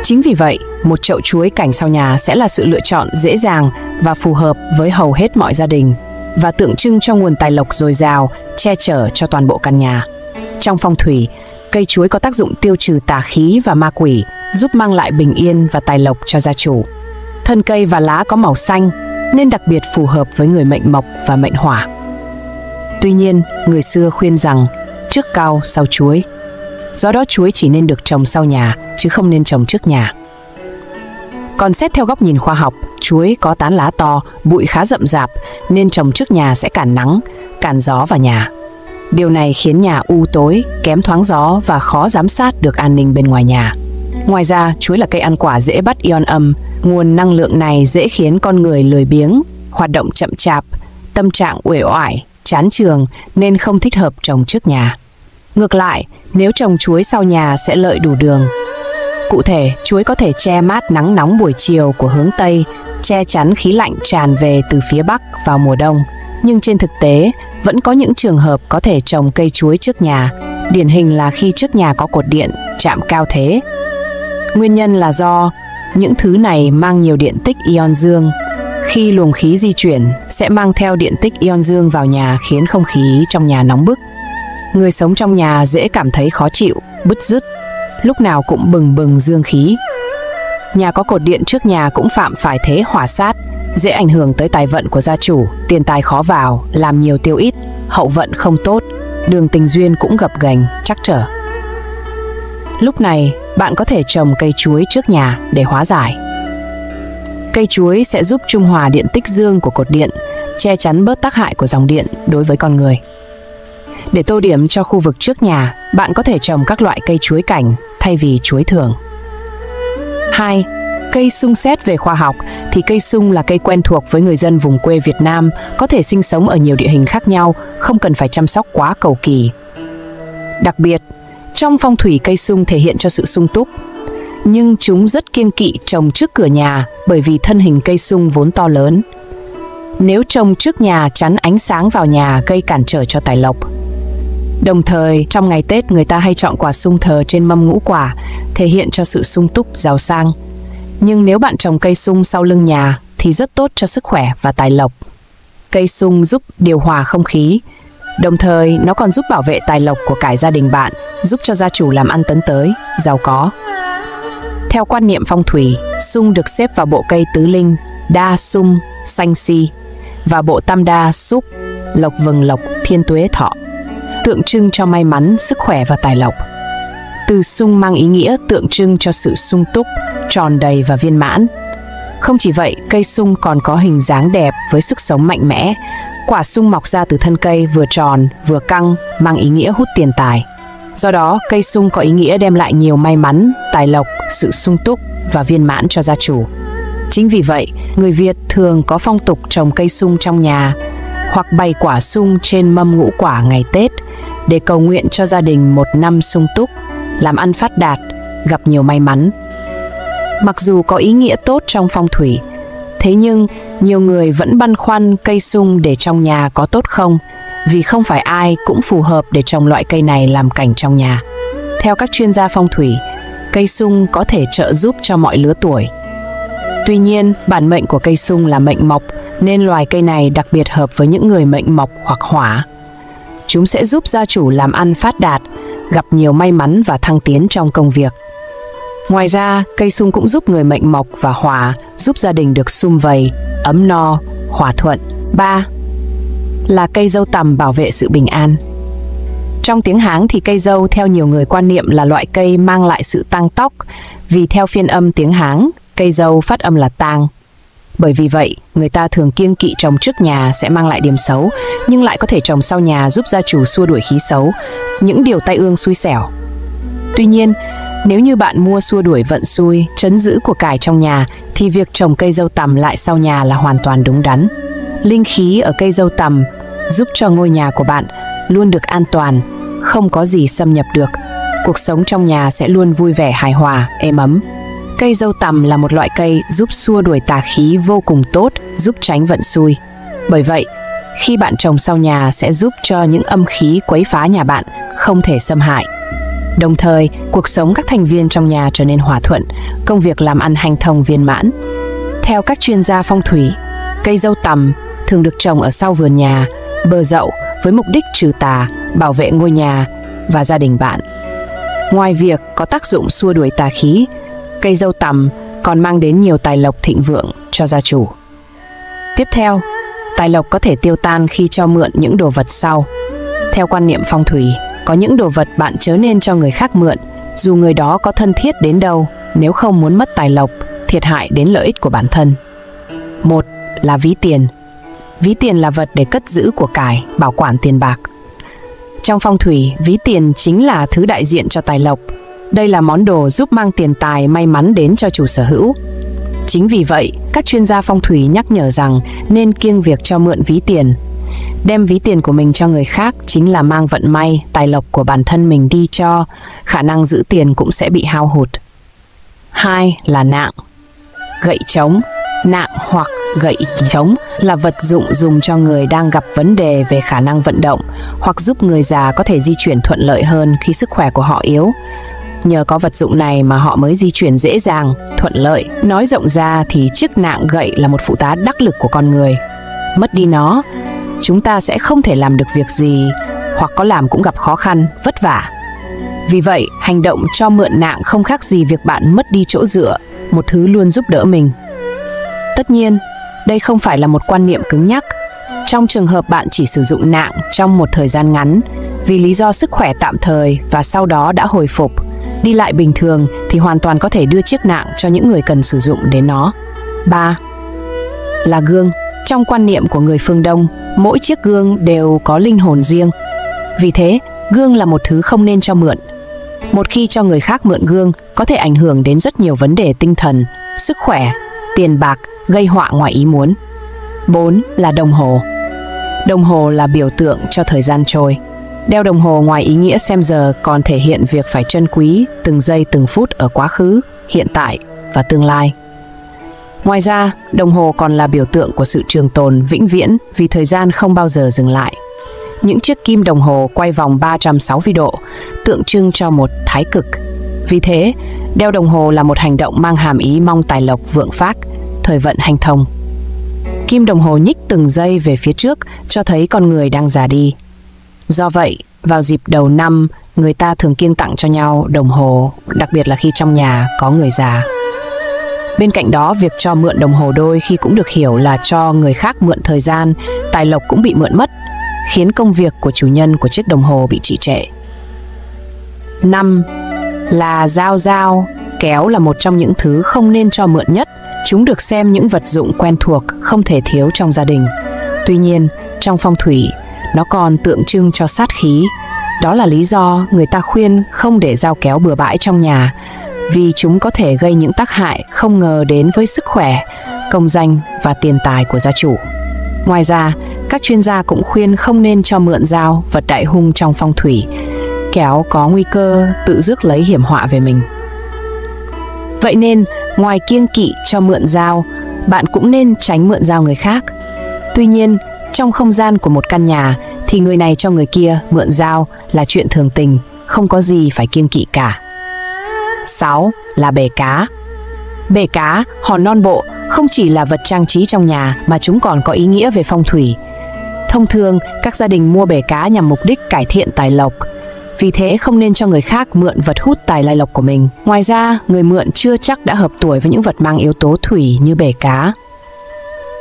Chính vì vậy, một chậu chuối cảnh sau nhà sẽ là sự lựa chọn dễ dàng và phù hợp với hầu hết mọi gia đình, và tượng trưng cho nguồn tài lộc dồi dào, che chở cho toàn bộ căn nhà. Trong phong thủy, cây chuối có tác dụng tiêu trừ tà khí và ma quỷ, giúp mang lại bình yên và tài lộc cho gia chủ. Thân cây và lá có màu xanh nên đặc biệt phù hợp với người mệnh mộc và mệnh hỏa. Tuy nhiên, người xưa khuyên rằng trước cao sau chuối. Do đó chuối chỉ nên được trồng sau nhà chứ không nên trồng trước nhà. Còn xét theo góc nhìn khoa học, chuối có tán lá to, bụi khá rậm rạp nên trồng trước nhà sẽ cản nắng, cản gió vào nhà. Điều này khiến nhà u tối, kém thoáng gió và khó giám sát được an ninh bên ngoài nhà. Ngoài ra, chuối là cây ăn quả dễ bắt ion âm. Nguồn năng lượng này dễ khiến con người lười biếng, hoạt động chậm chạp, tâm trạng uể oải, chán chường nên không thích hợp trồng trước nhà. Ngược lại, nếu trồng chuối sau nhà sẽ lợi đủ đường. Cụ thể, chuối có thể che mát nắng nóng buổi chiều của hướng Tây, che chắn khí lạnh tràn về từ phía Bắc vào mùa đông. Nhưng trên thực tế, vẫn có những trường hợp có thể trồng cây chuối trước nhà, điển hình là khi trước nhà có cột điện, chạm cao thế. Nguyên nhân là do những thứ này mang nhiều điện tích ion dương. Khi luồng khí di chuyển, sẽ mang theo điện tích ion dương vào nhà khiến không khí trong nhà nóng bức. Người sống trong nhà dễ cảm thấy khó chịu, bứt rứt, lúc nào cũng bừng bừng dương khí. Nhà có cột điện trước nhà cũng phạm phải thế hỏa sát, dễ ảnh hưởng tới tài vận của gia chủ, tiền tài khó vào, làm nhiều tiêu ít, hậu vận không tốt, đường tình duyên cũng gập ghềnh, trắc trở. Lúc này, bạn có thể trồng cây chuối trước nhà để hóa giải. Cây chuối sẽ giúp trung hòa điện tích dương của cột điện, che chắn bớt tác hại của dòng điện đối với con người. Để tô điểm cho khu vực trước nhà, bạn có thể trồng các loại cây chuối cảnh thay vì chuối thường. 2. Cây sung. Xét về khoa học thì cây sung là cây quen thuộc với người dân vùng quê Việt Nam, có thể sinh sống ở nhiều địa hình khác nhau, không cần phải chăm sóc quá cầu kỳ. Đặc biệt, trong phong thủy cây sung thể hiện cho sự sung túc. nhưng chúng rất kiêng kỵ trồng trước cửa nhà bởi vì thân hình cây sung vốn to lớn. Nếu trồng trước nhà chắn ánh sáng vào nhà gây cản trở cho tài lộc. Đồng thời, trong ngày Tết người ta hay chọn quả sung thờ trên mâm ngũ quả, thể hiện cho sự sung túc, giàu sang. Nhưng nếu bạn trồng cây sung sau lưng nhà thì rất tốt cho sức khỏe và tài lộc. Cây sung giúp điều hòa không khí, đồng thời nó còn giúp bảo vệ tài lộc của cả gia đình bạn, giúp cho gia chủ làm ăn tấn tới, giàu có. Theo quan niệm phong thủy, sung được xếp vào bộ cây tứ linh, đa sung, xanh si, và bộ tam đa súc, lộc vừng lộc, thiên tuế thọ, tượng trưng cho may mắn, sức khỏe và tài lộc. Từ sung mang ý nghĩa tượng trưng cho sự sung túc, tròn đầy và viên mãn. Không chỉ vậy, cây sung còn có hình dáng đẹp với sức sống mạnh mẽ. Quả sung mọc ra từ thân cây vừa tròn, vừa căng, mang ý nghĩa hút tiền tài. Do đó, cây sung có ý nghĩa đem lại nhiều may mắn, tài lộc, sự sung túc và viên mãn cho gia chủ. Chính vì vậy, người Việt thường có phong tục trồng cây sung trong nhà hoặc bày quả sung trên mâm ngũ quả ngày Tết để cầu nguyện cho gia đình một năm sung túc, làm ăn phát đạt, gặp nhiều may mắn. Mặc dù có ý nghĩa tốt trong phong thủy, thế nhưng nhiều người vẫn băn khoăn cây sung để trong nhà có tốt không, vì không phải ai cũng phù hợp để trồng loại cây này làm cảnh trong nhà. Theo các chuyên gia phong thủy, cây sung có thể trợ giúp cho mọi lứa tuổi. Tuy nhiên, bản mệnh của cây sung là mệnh mộc, nên loài cây này đặc biệt hợp với những người mệnh mộc hoặc hỏa. Chúng sẽ giúp gia chủ làm ăn phát đạt, gặp nhiều may mắn và thăng tiến trong công việc. Ngoài ra, cây sung cũng giúp người mệnh mộc và hỏa, giúp gia đình được sum vầy, ấm no, hòa thuận. 3. Là cây dâu tằm bảo vệ sự bình an. Trong tiếng Hán thì cây dâu theo nhiều người quan niệm là loại cây mang lại sự tăng tóc, vì theo phiên âm tiếng Hán, cây dâu phát âm là tang. Bởi vì vậy, người ta thường kiêng kỵ trồng trước nhà sẽ mang lại điểm xấu, nhưng lại có thể trồng sau nhà giúp gia chủ xua đuổi khí xấu, những điều tai ương xui xẻo. Tuy nhiên, nếu như bạn mua xua đuổi vận xui, trấn giữ của cải trong nhà, thì việc trồng cây dâu tằm lại sau nhà là hoàn toàn đúng đắn. Linh khí ở cây dâu tằm giúp cho ngôi nhà của bạn luôn được an toàn, không có gì xâm nhập được. Cuộc sống trong nhà sẽ luôn vui vẻ, hài hòa, êm ấm. Cây dâu tằm là một loại cây giúp xua đuổi tà khí vô cùng tốt, giúp tránh vận xui. Bởi vậy, khi bạn trồng sau nhà sẽ giúp cho những âm khí quấy phá nhà bạn không thể xâm hại. Đồng thời, cuộc sống các thành viên trong nhà trở nên hòa thuận, công việc làm ăn hanh thông viên mãn. Theo các chuyên gia phong thủy, cây dâu tằm thường được trồng ở sau vườn nhà, bờ dậu với mục đích trừ tà, bảo vệ ngôi nhà và gia đình bạn. Ngoài việc có tác dụng xua đuổi tà khí, cây dâu tằm còn mang đến nhiều tài lộc thịnh vượng cho gia chủ. Tiếp theo, tài lộc có thể tiêu tan khi cho mượn những đồ vật sau. Theo quan niệm phong thủy, có những đồ vật bạn chớ nên cho người khác mượn, dù người đó có thân thiết đến đâu, nếu không muốn mất tài lộc, thiệt hại đến lợi ích của bản thân. 1. Là ví tiền. Ví tiền là vật để cất giữ của cải, bảo quản tiền bạc. Trong phong thủy, ví tiền chính là thứ đại diện cho tài lộc. Đây là món đồ giúp mang tiền tài may mắn đến cho chủ sở hữu. Chính vì vậy, các chuyên gia phong thủy nhắc nhở rằng nên kiêng việc cho mượn ví tiền. Đem ví tiền của mình cho người khác chính là mang vận may, tài lộc của bản thân mình đi cho, khả năng giữ tiền cũng sẽ bị hao hụt. 2. Là nạng. Gậy trống. Nạng hoặc gậy trống là vật dụng dùng cho người đang gặp vấn đề về khả năng vận động hoặc giúp người già có thể di chuyển thuận lợi hơn khi sức khỏe của họ yếu. Nhờ có vật dụng này mà họ mới di chuyển dễ dàng, thuận lợi. Nói rộng ra thì chiếc nạng gậy là một phụ tá đắc lực của con người. Mất đi nó, chúng ta sẽ không thể làm được việc gì, hoặc có làm cũng gặp khó khăn, vất vả. Vì vậy, hành động cho mượn nạng không khác gì việc bạn mất đi chỗ dựa, một thứ luôn giúp đỡ mình. Tất nhiên, đây không phải là một quan niệm cứng nhắc. Trong trường hợp bạn chỉ sử dụng nạng trong một thời gian ngắn, vì lý do sức khỏe tạm thời và sau đó đã hồi phục, đi lại bình thường thì hoàn toàn có thể đưa chiếc nạng cho những người cần sử dụng đến nó. 3. Là gương. Trong quan niệm của người phương Đông, mỗi chiếc gương đều có linh hồn riêng. Vì thế, gương là một thứ không nên cho mượn. Một khi cho người khác mượn gương, có thể ảnh hưởng đến rất nhiều vấn đề tinh thần, sức khỏe, tiền bạc, gây họa ngoài ý muốn. 4. Là đồng hồ. Đồng hồ là biểu tượng cho thời gian trôi. Đeo đồng hồ ngoài ý nghĩa xem giờ còn thể hiện việc phải trân quý từng giây từng phút ở quá khứ, hiện tại và tương lai. Ngoài ra, đồng hồ còn là biểu tượng của sự trường tồn vĩnh viễn vì thời gian không bao giờ dừng lại. Những chiếc kim đồng hồ quay vòng 360 độ, tượng trưng cho một thái cực. Vì thế, đeo đồng hồ là một hành động mang hàm ý mong tài lộc vượng phác, thời vận hanh thông. Kim đồng hồ nhích từng giây về phía trước cho thấy con người đang già đi. Do vậy, vào dịp đầu năm, người ta thường kiêng tặng cho nhau đồng hồ, đặc biệt là khi trong nhà có người già. Bên cạnh đó, việc cho mượn đồng hồ đôi khi cũng được hiểu là cho người khác mượn thời gian, tài lộc cũng bị mượn mất, khiến công việc của chủ nhân của chiếc đồng hồ bị trì trệ. 5. Là dao dao, kéo là một trong những thứ không nên cho mượn nhất. Chúng được xem những vật dụng quen thuộc, không thể thiếu trong gia đình. Tuy nhiên, trong phong thủy, nó còn tượng trưng cho sát khí. Đó là lý do người ta khuyên không để dao kéo bừa bãi trong nhà, vì chúng có thể gây những tác hại không ngờ đến với sức khỏe, công danh và tiền tài của gia chủ. Ngoài ra, các chuyên gia cũng khuyên không nên cho mượn dao, vật đại hung trong phong thủy. Kéo có nguy cơ tự rước lấy hiểm họa về mình. Vậy nên, ngoài kiêng kỵ cho mượn dao, bạn cũng nên tránh mượn dao người khác. Tuy nhiên, trong không gian của một căn nhà thì người này cho người kia mượn dao là chuyện thường tình, không có gì phải kiêng kỵ cả. 6. Là bể cá. Bể cá, hòn non bộ không chỉ là vật trang trí trong nhà mà chúng còn có ý nghĩa về phong thủy. Thông thường, các gia đình mua bể cá nhằm mục đích cải thiện tài lộc. Vì thế không nên cho người khác mượn vật hút tài lai lộc của mình. Ngoài ra, người mượn chưa chắc đã hợp tuổi với những vật mang yếu tố thủy như bể cá.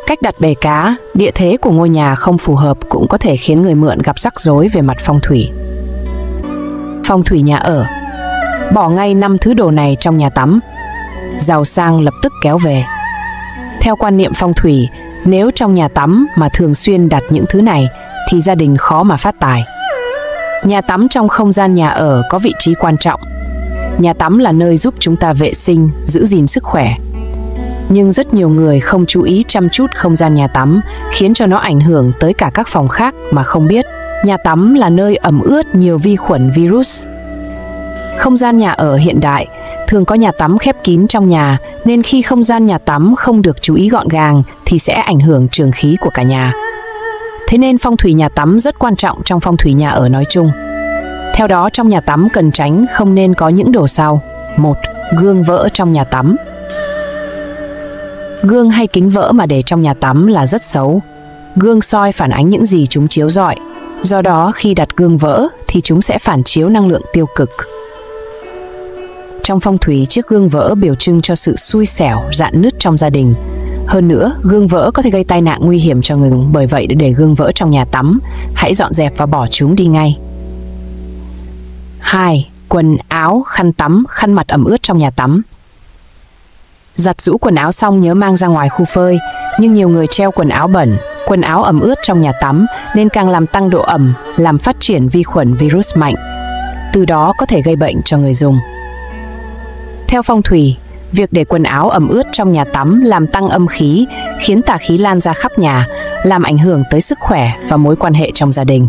Cách đặt bể cá, địa thế của ngôi nhà không phù hợp cũng có thể khiến người mượn gặp rắc rối về mặt phong thủy. Phong thủy nhà ở. Bỏ ngay 5 thứ đồ này trong nhà tắm, giàu sang lập tức kéo về. Theo quan niệm phong thủy, nếu trong nhà tắm mà thường xuyên đặt những thứ này thì gia đình khó mà phát tài. Nhà tắm trong không gian nhà ở có vị trí quan trọng. Nhà tắm là nơi giúp chúng ta vệ sinh, giữ gìn sức khỏe. Nhưng rất nhiều người không chú ý chăm chút không gian nhà tắm, khiến cho nó ảnh hưởng tới cả các phòng khác mà không biết. Nhà tắm là nơi ẩm ướt nhiều vi khuẩn virus. Không gian nhà ở hiện đại thường có nhà tắm khép kín trong nhà, nên khi không gian nhà tắm không được chú ý gọn gàng thì sẽ ảnh hưởng trường khí của cả nhà. Thế nên phong thủy nhà tắm rất quan trọng trong phong thủy nhà ở nói chung. Theo đó, trong nhà tắm cần tránh không nên có những đồ sau. 1. Gương vỡ trong nhà tắm. Gương hay kính vỡ mà để trong nhà tắm là rất xấu. Gương soi phản ánh những gì chúng chiếu rọi. Do đó, khi đặt gương vỡ thì chúng sẽ phản chiếu năng lượng tiêu cực. Trong phong thủy, chiếc gương vỡ biểu trưng cho sự xui xẻo, rạn nứt trong gia đình. Hơn nữa, gương vỡ có thể gây tai nạn nguy hiểm cho người, bởi vậy để gương vỡ trong nhà tắm, hãy dọn dẹp và bỏ chúng đi ngay. 2. Quần áo, khăn tắm, khăn mặt ẩm ướt trong nhà tắm. Giặt giũ quần áo xong nhớ mang ra ngoài khu phơi, nhưng nhiều người treo quần áo bẩn, quần áo ẩm ướt trong nhà tắm nên càng làm tăng độ ẩm, làm phát triển vi khuẩn virus mạnh. Từ đó có thể gây bệnh cho người dùng. Theo phong thủy, việc để quần áo ẩm ướt trong nhà tắm làm tăng âm khí, khiến tà khí lan ra khắp nhà, làm ảnh hưởng tới sức khỏe và mối quan hệ trong gia đình.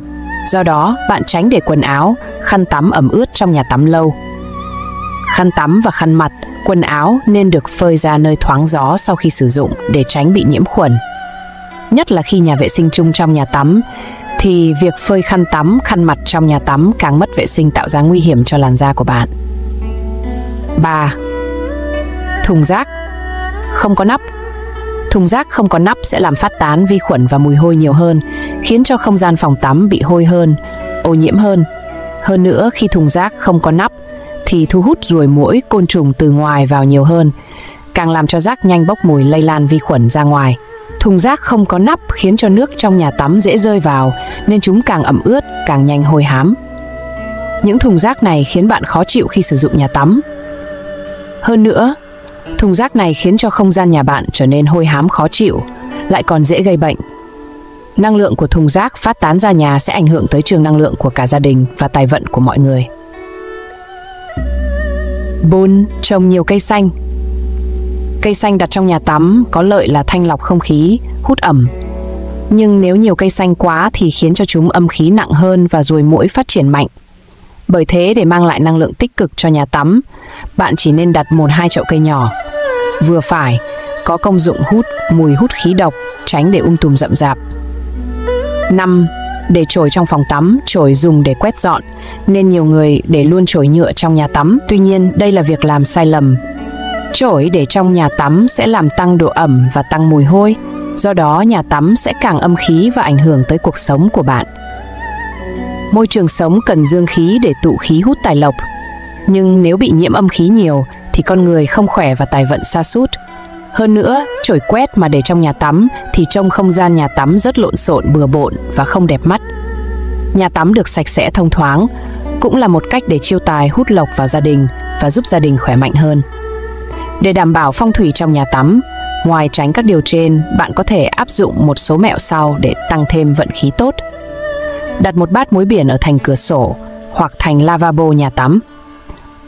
Do đó, bạn tránh để quần áo, khăn tắm ẩm ướt trong nhà tắm lâu. Khăn tắm và khăn mặt, quần áo nên được phơi ra nơi thoáng gió sau khi sử dụng để tránh bị nhiễm khuẩn. Nhất là khi nhà vệ sinh chung trong nhà tắm, thì việc phơi khăn tắm, khăn mặt trong nhà tắm càng mất vệ sinh tạo ra nguy hiểm cho làn da của bạn. 3. Thùng rác không có nắp. Thùng rác không có nắp sẽ làm phát tán vi khuẩn và mùi hôi nhiều hơn, khiến cho không gian phòng tắm bị hôi hơn, ô nhiễm hơn. Hơn nữa, khi thùng rác không có nắp thì thu hút ruồi muỗi, côn trùng từ ngoài vào nhiều hơn, càng làm cho rác nhanh bốc mùi lây lan vi khuẩn ra ngoài. Thùng rác không có nắp khiến cho nước trong nhà tắm dễ rơi vào, nên chúng càng ẩm ướt, càng nhanh hôi hám. Những thùng rác này khiến bạn khó chịu khi sử dụng nhà tắm. Hơn nữa, thùng rác này khiến cho không gian nhà bạn trở nên hôi hám khó chịu, lại còn dễ gây bệnh. Năng lượng của thùng rác phát tán ra nhà sẽ ảnh hưởng tới trường năng lượng của cả gia đình và tài vận của mọi người. 4. Trồng nhiều cây xanh. Cây xanh đặt trong nhà tắm có lợi là thanh lọc không khí, hút ẩm. Nhưng nếu nhiều cây xanh quá thì khiến cho chúng âm khí nặng hơn và ruồi muỗi phát triển mạnh. Bởi thế để mang lại năng lượng tích cực cho nhà tắm, bạn chỉ nên đặt 1-2 chậu cây nhỏ, vừa phải, có công dụng hút mùi hút khí độc, tránh để tùm rậm rạp. 5. Để chổi trong phòng tắm, chổi dùng để quét dọn, nên nhiều người để luôn chổi nhựa trong nhà tắm. Tuy nhiên, đây là việc làm sai lầm. Chổi để trong nhà tắm sẽ làm tăng độ ẩm và tăng mùi hôi, do đó nhà tắm sẽ càng âm khí và ảnh hưởng tới cuộc sống của bạn. Môi trường sống cần dương khí để tụ khí hút tài lộc, nhưng nếu bị nhiễm âm khí nhiều thì con người không khỏe và tài vận sa sút. Hơn nữa, chổi quét mà để trong nhà tắm thì trong không gian nhà tắm rất lộn xộn, bừa bộn và không đẹp mắt. Nhà tắm được sạch sẽ thông thoáng cũng là một cách để chiêu tài hút lộc vào gia đình và giúp gia đình khỏe mạnh hơn. Để đảm bảo phong thủy trong nhà tắm, ngoài tránh các điều trên, bạn có thể áp dụng một số mẹo sau để tăng thêm vận khí tốt. Đặt một bát muối biển ở thành cửa sổ hoặc thành lavabo nhà tắm.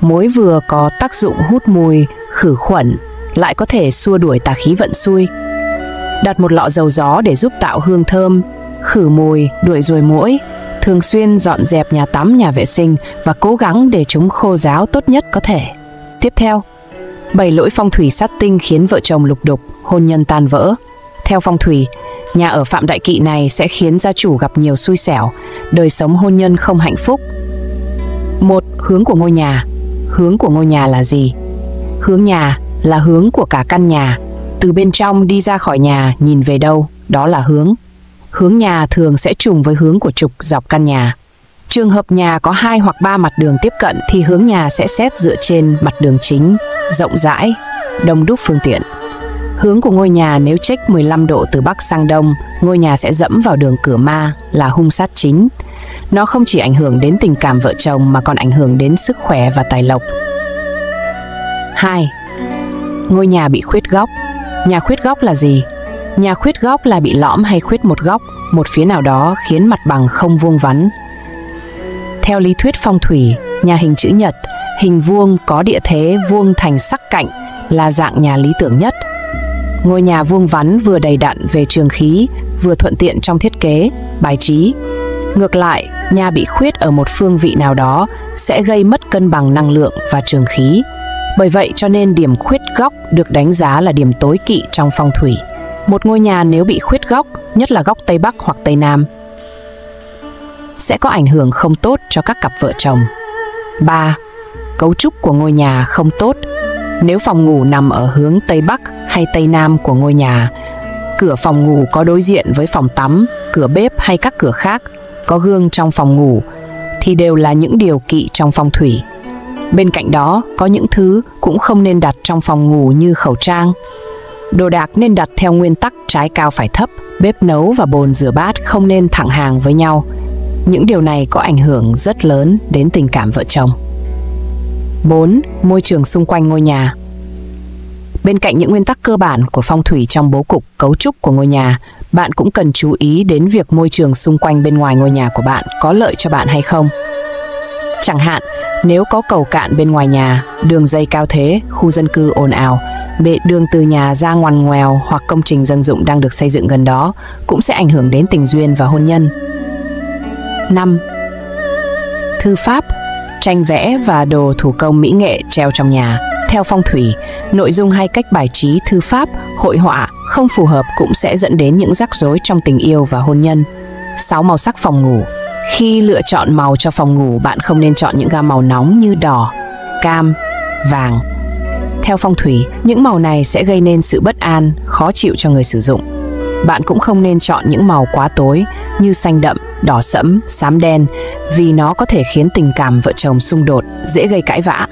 Muối vừa có tác dụng hút mùi, khử khuẩn, lại có thể xua đuổi tà khí vận xui. Đặt một lọ dầu gió để giúp tạo hương thơm, khử mùi, đuổi ruồi muỗi. Thường xuyên dọn dẹp nhà tắm, nhà vệ sinh và cố gắng để chúng khô ráo tốt nhất có thể. Tiếp theo, 7 lỗi phong thủy sát tinh khiến vợ chồng lục đục, hôn nhân tan vỡ. Theo phong thủy, nhà ở phạm đại kỵ này sẽ khiến gia chủ gặp nhiều xui xẻo, đời sống hôn nhân không hạnh phúc. 1. Hướng của ngôi nhà. Hướng của ngôi nhà là gì? Hướng nhà là hướng của cả căn nhà. Từ bên trong đi ra khỏi nhà, nhìn về đâu, đó là hướng. Hướng nhà thường sẽ trùng với hướng của trục dọc căn nhà. Trường hợp nhà có 2 hoặc 3 mặt đường tiếp cận thì hướng nhà sẽ xét dựa trên mặt đường chính, rộng rãi, đông đúc phương tiện. Hướng của ngôi nhà nếu chệch 15 độ từ Bắc sang Đông, ngôi nhà sẽ dẫm vào đường cửa ma là hung sát chính. Nó không chỉ ảnh hưởng đến tình cảm vợ chồng mà còn ảnh hưởng đến sức khỏe và tài lộc. 2. Ngôi nhà bị khuyết góc. Nhà khuyết góc là gì? Nhà khuyết góc là bị lõm hay khuyết một góc, một phía nào đó khiến mặt bằng không vuông vắn. Theo lý thuyết phong thủy, nhà hình chữ nhật, hình vuông có địa thế vuông thành sắc cạnh là dạng nhà lý tưởng nhất. Ngôi nhà vuông vắn vừa đầy đặn về trường khí, vừa thuận tiện trong thiết kế, bài trí. Ngược lại, nhà bị khuyết ở một phương vị nào đó sẽ gây mất cân bằng năng lượng và trường khí. Bởi vậy cho nên điểm khuyết góc được đánh giá là điểm tối kỵ trong phong thủy. Một ngôi nhà nếu bị khuyết góc, nhất là góc Tây Bắc hoặc Tây Nam, sẽ có ảnh hưởng không tốt cho các cặp vợ chồng. 3. Cấu trúc của ngôi nhà không tốt. Nếu phòng ngủ nằm ở hướng Tây Bắc hay Tây Nam của ngôi nhà, cửa phòng ngủ có đối diện với phòng tắm, cửa bếp hay các cửa khác, có gương trong phòng ngủ, thì đều là những điều kỵ trong phong thủy. Bên cạnh đó, có những thứ cũng không nên đặt trong phòng ngủ như khẩu trang. Đồ đạc nên đặt theo nguyên tắc trái cao phải thấp, bếp nấu và bồn rửa bát không nên thẳng hàng với nhau. Những điều này có ảnh hưởng rất lớn đến tình cảm vợ chồng. 4. Môi trường xung quanh ngôi nhà. Bên cạnh những nguyên tắc cơ bản của phong thủy trong bố cục, cấu trúc của ngôi nhà, bạn cũng cần chú ý đến việc môi trường xung quanh bên ngoài ngôi nhà của bạn có lợi cho bạn hay không. Chẳng hạn, nếu có cầu cạn bên ngoài nhà, đường dây cao thế, khu dân cư ồn ào, bệ đường từ nhà ra ngoằn ngoèo hoặc công trình dân dụng đang được xây dựng gần đó cũng sẽ ảnh hưởng đến tình duyên và hôn nhân. 5. Thư pháp, tranh vẽ và đồ thủ công mỹ nghệ treo trong nhà. Theo phong thủy, nội dung hay cách bài trí thư pháp, hội họa không phù hợp cũng sẽ dẫn đến những rắc rối trong tình yêu và hôn nhân. 6. Màu sắc phòng ngủ. Khi lựa chọn màu cho phòng ngủ, bạn không nên chọn những gam màu nóng như đỏ, cam, vàng. Theo phong thủy, những màu này sẽ gây nên sự bất an, khó chịu cho người sử dụng. Bạn cũng không nên chọn những màu quá tối như xanh đậm, đỏ sẫm, xám đen, vì nó có thể khiến tình cảm vợ chồng xung đột, dễ gây cãi vã.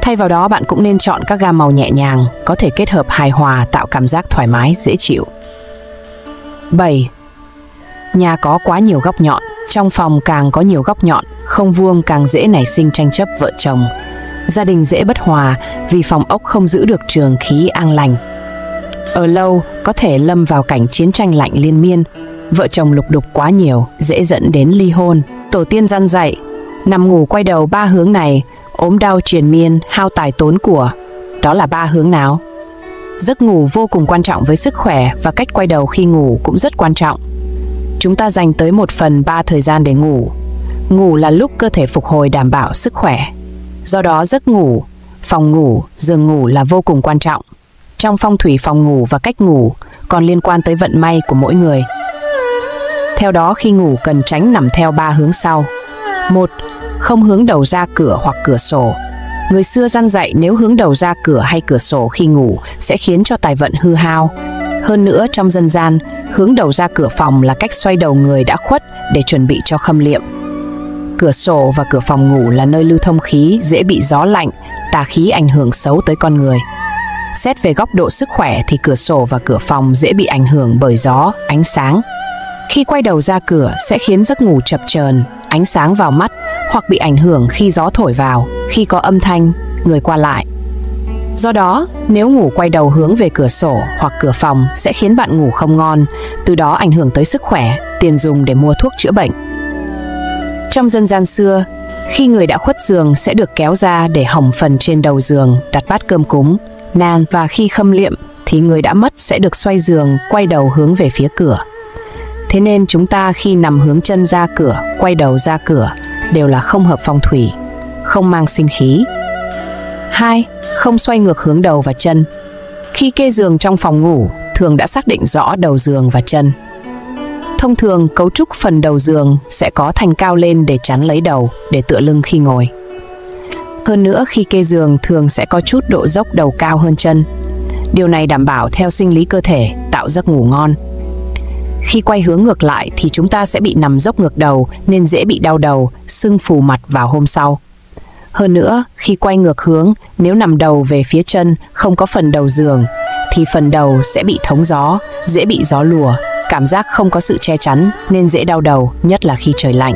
Thay vào đó, bạn cũng nên chọn các gam màu nhẹ nhàng, có thể kết hợp hài hòa, tạo cảm giác thoải mái, dễ chịu. 7. Nhà có quá nhiều góc nhọn. Trong phòng càng có nhiều góc nhọn, không vuông càng dễ nảy sinh tranh chấp vợ chồng. Gia đình dễ bất hòa vì phòng ốc không giữ được trường khí an lành. Ở lâu, có thể lâm vào cảnh chiến tranh lạnh liên miên. Vợ chồng lục đục quá nhiều, dễ dẫn đến ly hôn. Tổ tiên răn dạy, nằm ngủ quay đầu 3 hướng này, ốm đau triền miên, hao tài tốn của. Đó là 3 hướng nào? Giấc ngủ vô cùng quan trọng với sức khỏe và cách quay đầu khi ngủ cũng rất quan trọng. Chúng ta dành tới 1/3 thời gian để ngủ. Ngủ là lúc cơ thể phục hồi đảm bảo sức khỏe. Do đó giấc ngủ, phòng ngủ, giường ngủ là vô cùng quan trọng. Trong phong thủy, phòng ngủ và cách ngủ còn liên quan tới vận may của mỗi người. Theo đó, khi ngủ cần tránh nằm theo 3 hướng sau. 1. Không hướng đầu ra cửa hoặc cửa sổ. Người xưa răn dạy nếu hướng đầu ra cửa hay cửa sổ khi ngủ sẽ khiến cho tài vận hư hao. Hơn nữa, trong dân gian, hướng đầu ra cửa phòng là cách xoay đầu người đã khuất để chuẩn bị cho khâm liệm. Cửa sổ và cửa phòng ngủ là nơi lưu thông khí dễ bị gió lạnh, tà khí ảnh hưởng xấu tới con người. Xét về góc độ sức khỏe thì cửa sổ và cửa phòng dễ bị ảnh hưởng bởi gió, ánh sáng. Khi quay đầu ra cửa sẽ khiến giấc ngủ chập chờn, ánh sáng vào mắt hoặc bị ảnh hưởng khi gió thổi vào, khi có âm thanh, người qua lại. Do đó, nếu ngủ quay đầu hướng về cửa sổ hoặc cửa phòng sẽ khiến bạn ngủ không ngon, từ đó ảnh hưởng tới sức khỏe, tiền dùng để mua thuốc chữa bệnh. Trong dân gian xưa, khi người đã khuất giường sẽ được kéo ra để hỏng phần trên đầu giường, đặt bát cơm cúng, nang, và khi khâm liệm thì người đã mất sẽ được xoay giường, quay đầu hướng về phía cửa. Thế nên chúng ta khi nằm hướng chân ra cửa, quay đầu ra cửa đều là không hợp phong thủy, không mang sinh khí. 2. Không xoay ngược hướng đầu và chân. Khi kê giường trong phòng ngủ, thường đã xác định rõ đầu giường và chân. Thông thường, cấu trúc phần đầu giường sẽ có thành cao lên để chắn lấy đầu, để tựa lưng khi ngồi. Hơn nữa, khi kê giường thường sẽ có chút độ dốc đầu cao hơn chân. Điều này đảm bảo theo sinh lý cơ thể, tạo giấc ngủ ngon. Khi quay hướng ngược lại thì chúng ta sẽ bị nằm dốc ngược đầu nên dễ bị đau đầu, sưng phù mặt vào hôm sau. Hơn nữa, khi quay ngược hướng, nếu nằm đầu về phía chân, không có phần đầu giường, thì phần đầu sẽ bị thấm gió, dễ bị gió lùa, cảm giác không có sự che chắn nên dễ đau đầu, nhất là khi trời lạnh.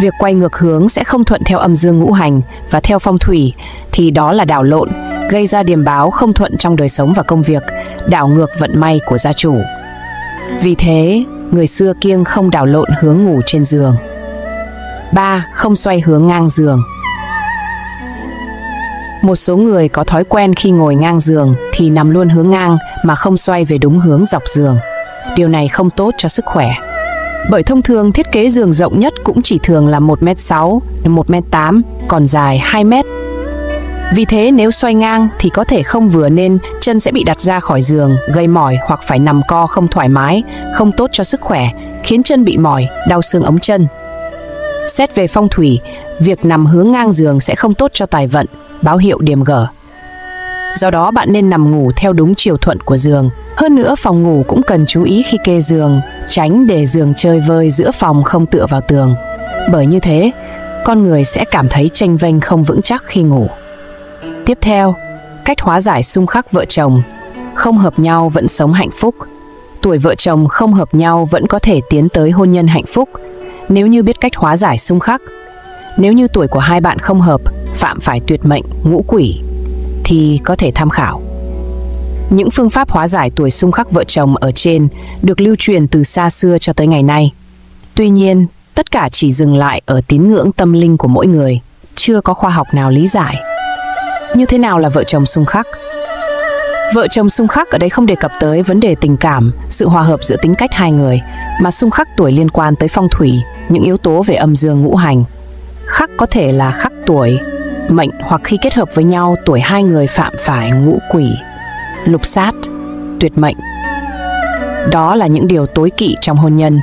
Việc quay ngược hướng sẽ không thuận theo âm dương ngũ hành, và theo phong thủy thì đó là đảo lộn, gây ra điềm báo không thuận trong đời sống và công việc, đảo ngược vận may của gia chủ. Vì thế, người xưa kiêng không đảo lộn hướng ngủ trên giường. 3. Không xoay hướng ngang giường. Một số người có thói quen khi ngồi ngang giường thì nằm luôn hướng ngang mà không xoay về đúng hướng dọc giường. Điều này không tốt cho sức khỏe. Bởi thông thường thiết kế giường rộng nhất cũng chỉ thường là 1m6, 1m8, còn dài 2m. Vì thế nếu xoay ngang thì có thể không vừa nên, chân sẽ bị đặt ra khỏi giường, gây mỏi hoặc phải nằm co không thoải mái, không tốt cho sức khỏe, khiến chân bị mỏi, đau xương ống chân. Xét về phong thủy, việc nằm hướng ngang giường sẽ không tốt cho tài vận, báo hiệu điềm gở. Do đó bạn nên nằm ngủ theo đúng chiều thuận của giường. Hơn nữa, phòng ngủ cũng cần chú ý khi kê giường, tránh để giường chơi vơi giữa phòng không tựa vào tường. Bởi như thế, con người sẽ cảm thấy chênh vênh không vững chắc khi ngủ. Tiếp theo, cách hóa giải xung khắc vợ chồng. Không hợp nhau vẫn sống hạnh phúc. Tuổi vợ chồng không hợp nhau vẫn có thể tiến tới hôn nhân hạnh phúc, nếu như biết cách hóa giải xung khắc. Nếu như tuổi của hai bạn không hợp, phạm phải tuyệt mệnh, ngũ quỷ, thì có thể tham khảo. Những phương pháp hóa giải tuổi xung khắc vợ chồng ở trên được lưu truyền từ xa xưa cho tới ngày nay. Tuy nhiên, tất cả chỉ dừng lại ở tín ngưỡng tâm linh của mỗi người, chưa có khoa học nào lý giải. Như thế nào là vợ chồng xung khắc? Vợ chồng xung khắc ở đây không đề cập tới vấn đề tình cảm, sự hòa hợp giữa tính cách hai người, mà xung khắc tuổi liên quan tới phong thủy, những yếu tố về âm dương ngũ hành. Khắc có thể là khắc tuổi, mệnh, hoặc khi kết hợp với nhau tuổi hai người phạm phải ngũ quỷ, lục sát, tuyệt mệnh. Đó là những điều tối kỵ trong hôn nhân,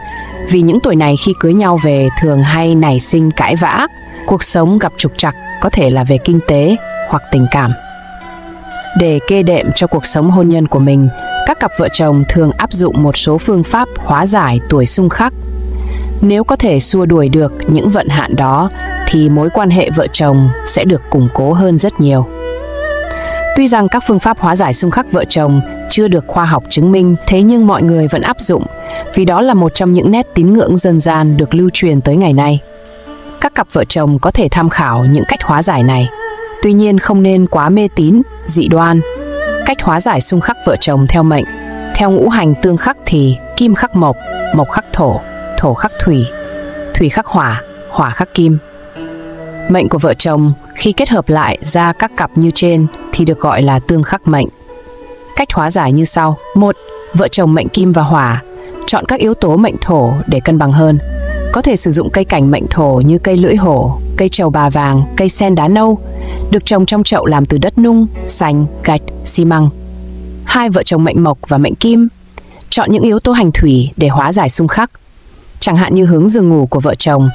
vì những tuổi này khi cưới nhau về thường hay nảy sinh cãi vã, cuộc sống gặp trục trặc, có thể là về kinh tế hoặc tình cảm. Để kê đệm cho cuộc sống hôn nhân của mình, các cặp vợ chồng thường áp dụng một số phương pháp hóa giải tuổi xung khắc. Nếu có thể xua đuổi được những vận hạn đó thì mối quan hệ vợ chồng sẽ được củng cố hơn rất nhiều. Tuy rằng các phương pháp hóa giải xung khắc vợ chồng chưa được khoa học chứng minh, thế nhưng mọi người vẫn áp dụng, vì đó là một trong những nét tín ngưỡng dân gian được lưu truyền tới ngày nay. Các cặp vợ chồng có thể tham khảo những cách hóa giải này, tuy nhiên không nên quá mê tín, dị đoan. Cách hóa giải xung khắc vợ chồng theo mệnh, theo ngũ hành tương khắc thì kim khắc mộc, mộc khắc thổ, thổ khắc thủy, thủy khắc hỏa, hỏa khắc kim. Mệnh của vợ chồng khi kết hợp lại ra các cặp như trên thì được gọi là tương khắc mệnh. Cách hóa giải như sau. 1. Vợ chồng mệnh kim và hỏa, chọn các yếu tố mệnh thổ để cân bằng hơn. Có thể sử dụng cây cảnh mệnh thổ như cây lưỡi hổ, cây trầu bà vàng, cây sen đá nâu, được trồng trong chậu làm từ đất nung, sành, gạch, xi măng. Hai vợ chồng mệnh mộc và mệnh kim chọn những yếu tố hành thủy để hóa giải xung khắc. Chẳng hạn như hướng giường ngủ của vợ chồng,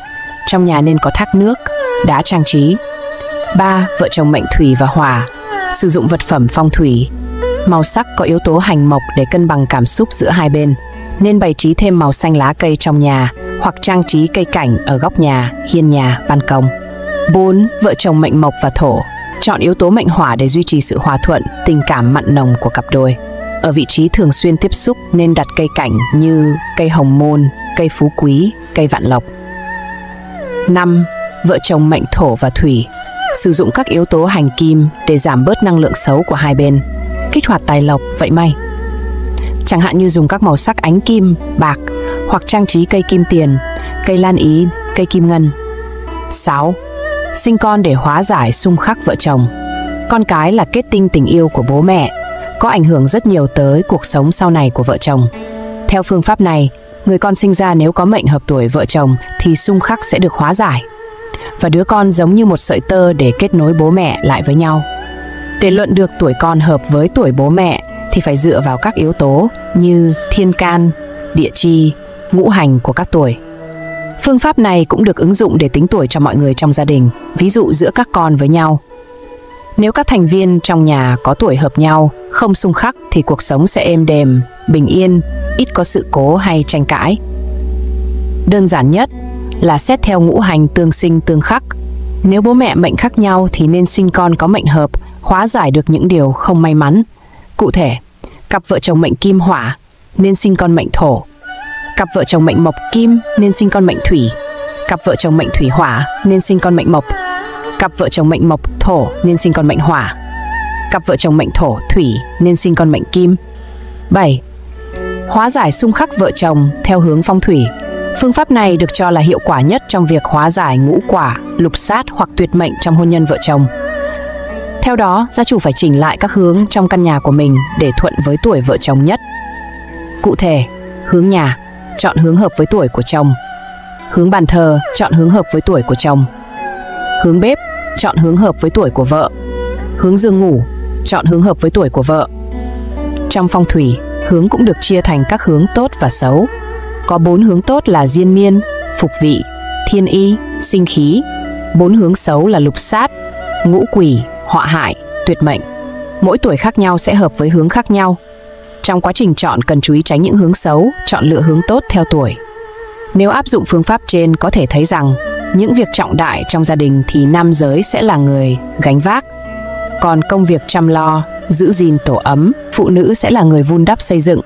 trong nhà nên có thác nước, đá trang trí. 3. Vợ chồng mệnh thủy và hỏa sử dụng vật phẩm phong thủy, màu sắc có yếu tố hành mộc để cân bằng cảm xúc giữa hai bên, nên bày trí thêm màu xanh lá cây trong nhà hoặc trang trí cây cảnh ở góc nhà, hiên nhà, ban công. 4. Vợ chồng mệnh mộc và thổ chọn yếu tố mệnh hỏa để duy trì sự hòa thuận, tình cảm mặn nồng của cặp đôi. Ở vị trí thường xuyên tiếp xúc nên đặt cây cảnh như cây hồng môn, cây phú quý, cây vạn lộc. 5. Vợ chồng mệnh thổ và thủy sử dụng các yếu tố hành kim để giảm bớt năng lượng xấu của hai bên, kích hoạt tài lộc, vậy may. Chẳng hạn như dùng các màu sắc ánh kim, bạc hoặc trang trí cây kim tiền, cây lan ý, cây kim ngân. 6. Sinh con để hóa giải xung khắc vợ chồng. Con cái là kết tinh tình yêu của bố mẹ, có ảnh hưởng rất nhiều tới cuộc sống sau này của vợ chồng. Theo phương pháp này, người con sinh ra nếu có mệnh hợp tuổi vợ chồng thì xung khắc sẽ được hóa giải. Và đứa con giống như một sợi tơ để kết nối bố mẹ lại với nhau. Để luận được tuổi con hợp với tuổi bố mẹ thì phải dựa vào các yếu tố như thiên can, địa chi, ngũ hành của các tuổi. Phương pháp này cũng được ứng dụng để tính tuổi cho mọi người trong gia đình, ví dụ giữa các con với nhau. Nếu các thành viên trong nhà có tuổi hợp nhau, không xung khắc thì cuộc sống sẽ êm đềm, bình yên, ít có sự cố hay tranh cãi. Đơn giản nhất là xét theo ngũ hành tương sinh tương khắc. Nếu bố mẹ mệnh khác nhau thì nên sinh con có mệnh hợp, hóa giải được những điều không may mắn. Cụ thể, cặp vợ chồng mệnh kim hỏa nên sinh con mệnh thổ, cặp vợ chồng mệnh mộc kim nên sinh con mệnh thủy, cặp vợ chồng mệnh thủy hỏa nên sinh con mệnh mộc, cặp vợ chồng mệnh mộc thổ nên sinh con mệnh hỏa, cặp vợ chồng mệnh thổ thủy nên sinh con mệnh kim. 7. Hóa giải xung khắc vợ chồng theo hướng phong thủy. Phương pháp này được cho là hiệu quả nhất trong việc hóa giải ngũ quả, lục sát hoặc tuyệt mệnh trong hôn nhân vợ chồng. Theo đó, gia chủ phải chỉnh lại các hướng trong căn nhà của mình để thuận với tuổi vợ chồng nhất. Cụ thể, hướng nhà, chọn hướng hợp với tuổi của chồng. Hướng bàn thờ, chọn hướng hợp với tuổi của chồng. Hướng bếp, chọn hướng hợp với tuổi của vợ. Hướng giường ngủ, chọn hướng hợp với tuổi của vợ. Trong phong thủy, hướng cũng được chia thành các hướng tốt và xấu. Có 4 hướng tốt là diên niên, phục vị, thiên y, sinh khí. 4 hướng xấu là lục sát, ngũ quỷ, họa hại, tuyệt mệnh. Mỗi tuổi khác nhau sẽ hợp với hướng khác nhau. Trong quá trình chọn cần chú ý tránh những hướng xấu, chọn lựa hướng tốt theo tuổi. Nếu áp dụng phương pháp trên có thể thấy rằng những việc trọng đại trong gia đình thì nam giới sẽ là người gánh vác. Còn công việc chăm lo, giữ gìn tổ ấm, phụ nữ sẽ là người vun đắp xây dựng.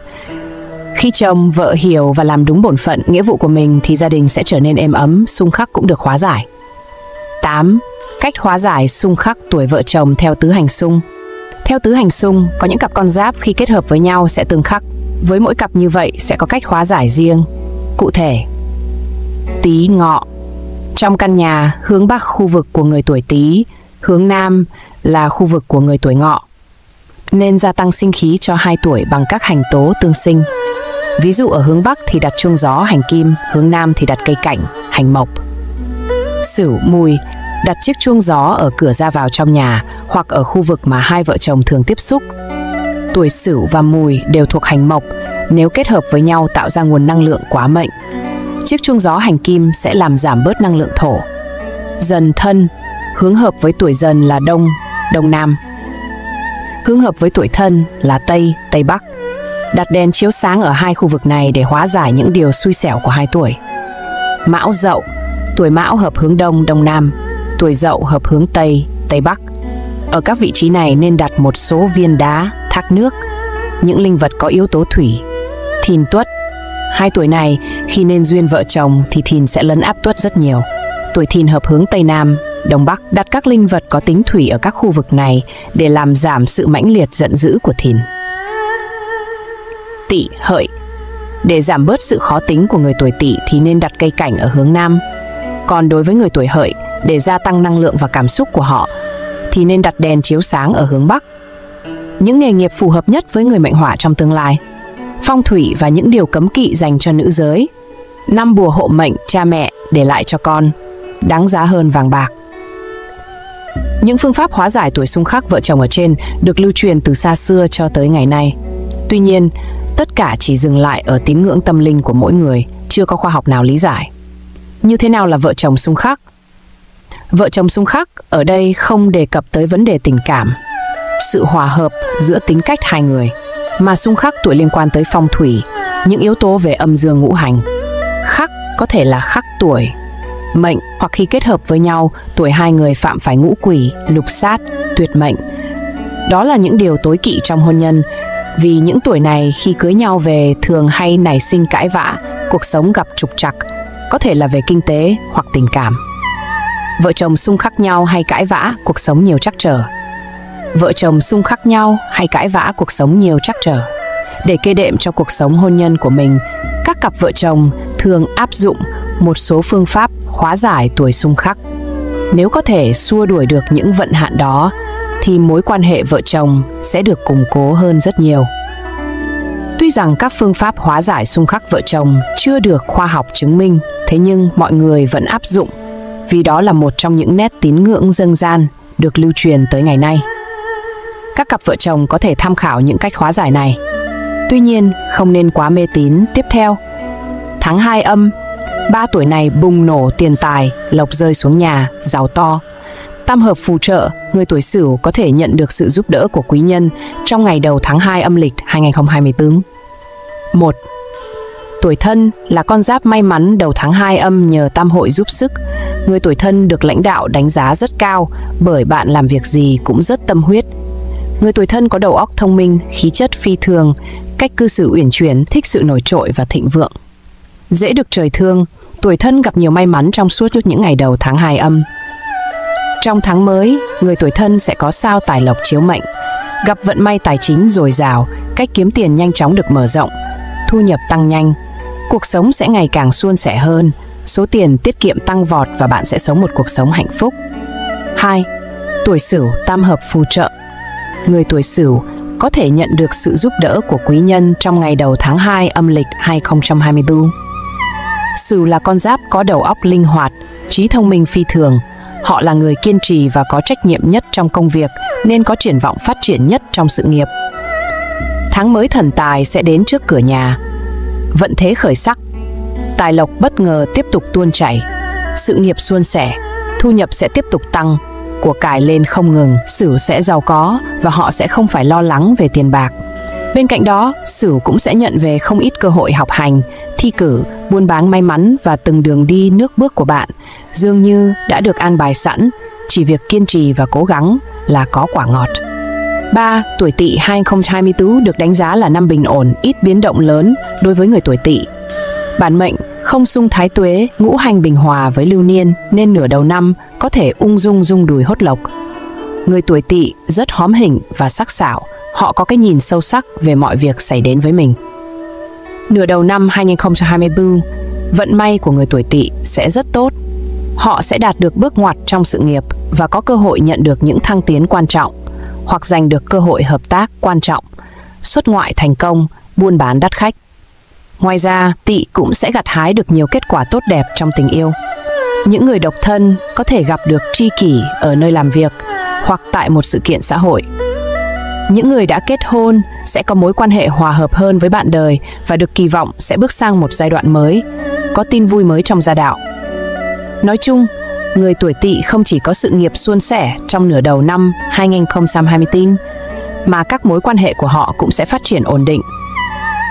Khi chồng, vợ hiểu và làm đúng bổn phận, nghĩa vụ của mình thì gia đình sẽ trở nên êm ấm, xung khắc cũng được hóa giải. 8. Cách hóa giải xung khắc tuổi vợ chồng theo tứ hành xung. Theo tứ hành xung, có những cặp con giáp khi kết hợp với nhau sẽ tương khắc. Với mỗi cặp như vậy sẽ có cách hóa giải riêng. Cụ thể, Tý Ngọ. Trong căn nhà, hướng Bắc khu vực của người tuổi Tý, hướng Nam là khu vực của người tuổi Ngọ. Nên gia tăng sinh khí cho hai tuổi bằng các hành tố tương sinh. Ví dụ ở hướng Bắc thì đặt chuông gió hành kim, hướng Nam thì đặt cây cảnh, hành mộc. Sửu Mùi, đặt chiếc chuông gió ở cửa ra vào trong nhà hoặc ở khu vực mà hai vợ chồng thường tiếp xúc. Tuổi Sửu và Mùi đều thuộc hành mộc, nếu kết hợp với nhau tạo ra nguồn năng lượng quá mệnh. Chiếc chuông gió hành kim sẽ làm giảm bớt năng lượng thổ. Dần Thân, hướng hợp với tuổi Dần là Đông, Đông Nam. Hướng hợp với tuổi Thân là Tây, Tây Bắc. Đặt đèn chiếu sáng ở hai khu vực này để hóa giải những điều xui xẻo của hai tuổi. Mão Dậu, tuổi Mão hợp hướng Đông, Đông Nam, tuổi Dậu hợp hướng Tây, Tây Bắc. Ở các vị trí này nên đặt một số viên đá, thác nước, những linh vật có yếu tố thủy. Thìn Tuất, hai tuổi này khi nên duyên vợ chồng thì Thìn sẽ lấn áp Tuất rất nhiều. Tuổi Thìn hợp hướng Tây Nam, Đông Bắc. Đặt các linh vật có tính thủy ở các khu vực này để làm giảm sự mãnh liệt giận dữ của Thìn. Tỵ Hợi, để giảm bớt sự khó tính của người tuổi Tỵ thì nên đặt cây cảnh ở hướng Nam. Còn đối với người tuổi Hợi, để gia tăng năng lượng và cảm xúc của họ thì nên đặt đèn chiếu sáng ở hướng Bắc. Những nghề nghiệp phù hợp nhất với người mệnh hỏa trong tương lai. Phong thủy và những điều cấm kỵ dành cho nữ giới. năm bùa hộ mệnh cha mẹ để lại cho con, đáng giá hơn vàng bạc. Những phương pháp hóa giải tuổi xung khắc vợ chồng ở trên được lưu truyền từ xa xưa cho tới ngày nay. Tuy nhiên, tất cả chỉ dừng lại ở tín ngưỡng tâm linh của mỗi người, chưa có khoa học nào lý giải. Như thế nào là vợ chồng xung khắc? Vợ chồng xung khắc ở đây không đề cập tới vấn đề tình cảm, sự hòa hợp giữa tính cách hai người, mà xung khắc tuổi liên quan tới phong thủy, những yếu tố về âm dương ngũ hành. Khắc có thể là khắc tuổi, mệnh, hoặc khi kết hợp với nhau, tuổi hai người phạm phải ngũ quỷ, lục sát, tuyệt mệnh. Đó là những điều tối kỵ trong hôn nhân, vì những tuổi này khi cưới nhau về thường hay nảy sinh cãi vã, cuộc sống gặp trục trặc, có thể là về kinh tế hoặc tình cảm. Vợ chồng xung khắc nhau hay cãi vã, cuộc sống nhiều trắc trở. Để kê đệm cho cuộc sống hôn nhân của mình, các cặp vợ chồng thường áp dụng một số phương pháp hóa giải tuổi xung khắc. Nếu có thể xua đuổi được những vận hạn đó, thì mối quan hệ vợ chồng sẽ được củng cố hơn rất nhiều. Tuy rằng các phương pháp hóa giải xung khắc vợ chồng chưa được khoa học chứng minh, thế nhưng mọi người vẫn áp dụng, vì đó là một trong những nét tín ngưỡng dân gian được lưu truyền tới ngày nay. Các cặp vợ chồng có thể tham khảo những cách hóa giải này. Tuy nhiên, không nên quá mê tín. Tiếp theo, tháng 2 âm, 3 tuổi này bùng nổ tiền tài, lộc rơi xuống nhà, giàu to. Tam hợp phù trợ, người tuổi Sửu có thể nhận được sự giúp đỡ của quý nhân trong ngày đầu tháng 2 âm lịch 2024. 1. Tuổi Thân là con giáp may mắn đầu tháng 2 âm nhờ tam hội giúp sức. Người tuổi Thân được lãnh đạo đánh giá rất cao bởi bạn làm việc gì cũng rất tâm huyết. Người tuổi Thân có đầu óc thông minh, khí chất phi thường, cách cư xử uyển chuyển, thích sự nổi trội và thịnh vượng. Dễ được trời thương, tuổi Thân gặp nhiều may mắn trong suốt những ngày đầu tháng 2 âm. Trong tháng mới, người tuổi Thân sẽ có sao tài lộc chiếu mệnh, gặp vận may tài chính dồi dào, cách kiếm tiền nhanh chóng được mở rộng, thu nhập tăng nhanh, cuộc sống sẽ ngày càng suôn sẻ hơn, số tiền tiết kiệm tăng vọt và bạn sẽ sống một cuộc sống hạnh phúc. 2. Tuổi Sửu tam hợp phù trợ. Người tuổi Sửu có thể nhận được sự giúp đỡ của quý nhân trong ngày đầu tháng 2 âm lịch 2024. Sửu là con giáp có đầu óc linh hoạt, trí thông minh phi thường. Họ là người kiên trì và có trách nhiệm nhất trong công việc, nên có triển vọng phát triển nhất trong sự nghiệp. Tháng mới thần tài sẽ đến trước cửa nhà. Vận thế khởi sắc, tài lộc bất ngờ tiếp tục tuôn chảy, sự nghiệp suôn sẻ, thu nhập sẽ tiếp tục tăng, của cải lên không ngừng. Sửu sẽ giàu có và họ sẽ không phải lo lắng về tiền bạc. Bên cạnh đó, Sửu cũng sẽ nhận về không ít cơ hội học hành, thi cử, buôn bán may mắn, và từng đường đi nước bước của bạn dường như đã được an bài sẵn, chỉ việc kiên trì và cố gắng là có quả ngọt. 3. Tuổi Tỵ 2024 được đánh giá là năm bình ổn, ít biến động lớn đối với người tuổi Tỵ. Bản mệnh không xung thái tuế, ngũ hành bình hòa với lưu niên nên nửa đầu năm có thể ung dung rung đùi hốt lộc. Người tuổi Tỵ rất hóm hỉnh và sắc sảo, họ có cái nhìn sâu sắc về mọi việc xảy đến với mình. Nửa đầu năm 2024, vận may của người tuổi Tỵ sẽ rất tốt. Họ sẽ đạt được bước ngoặt trong sự nghiệp và có cơ hội nhận được những thăng tiến quan trọng, hoặc giành được cơ hội hợp tác quan trọng, xuất ngoại thành công, buôn bán đắt khách. Ngoài ra, Tỵ cũng sẽ gặt hái được nhiều kết quả tốt đẹp trong tình yêu. Những người độc thân có thể gặp được tri kỷ ở nơi làm việc hoặc tại một sự kiện xã hội. Những người đã kết hôn sẽ có mối quan hệ hòa hợp hơn với bạn đời và được kỳ vọng sẽ bước sang một giai đoạn mới, có tin vui mới trong gia đạo. Nói chung, người tuổi Tỵ không chỉ có sự nghiệp suôn sẻ trong nửa đầu năm 2024, mà các mối quan hệ của họ cũng sẽ phát triển ổn định.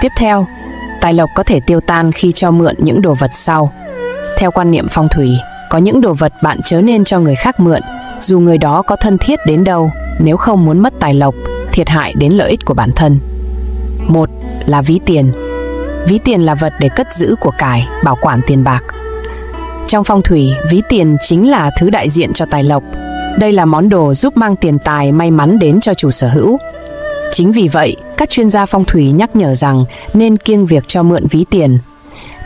Tiếp theo, tài lộc có thể tiêu tan khi cho mượn những đồ vật sau. Theo quan niệm phong thủy, có những đồ vật bạn chớ nên cho người khác mượn, dù người đó có thân thiết đến đâu, nếu không muốn mất tài lộc, thiệt hại đến lợi ích của bản thân. 1. Là ví tiền. Ví tiền là vật để cất giữ của cải, bảo quản tiền bạc. Trong phong thủy, ví tiền chính là thứ đại diện cho tài lộc. Đây là món đồ giúp mang tiền tài may mắn đến cho chủ sở hữu. Chính vì vậy, các chuyên gia phong thủy nhắc nhở rằng nên kiêng việc cho mượn ví tiền.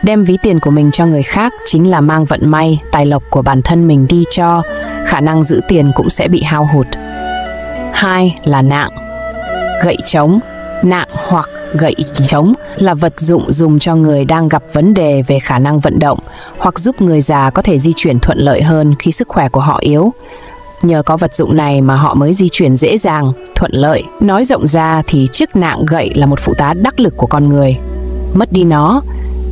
Đem ví tiền của mình cho người khác chính là mang vận may, tài lộc của bản thân mình đi cho, khả năng giữ tiền cũng sẽ bị hao hụt. 2. Là nạn. Gậy trống, nạn hoặc Gậy trống là vật dụng dùng cho người đang gặp vấn đề về khả năng vận động hoặc giúp người già có thể di chuyển thuận lợi hơn khi sức khỏe của họ yếu. Nhờ có vật dụng này mà họ mới di chuyển dễ dàng, thuận lợi. Nói rộng ra thì chiếc nạng gậy là một phụ tá đắc lực của con người. Mất đi nó,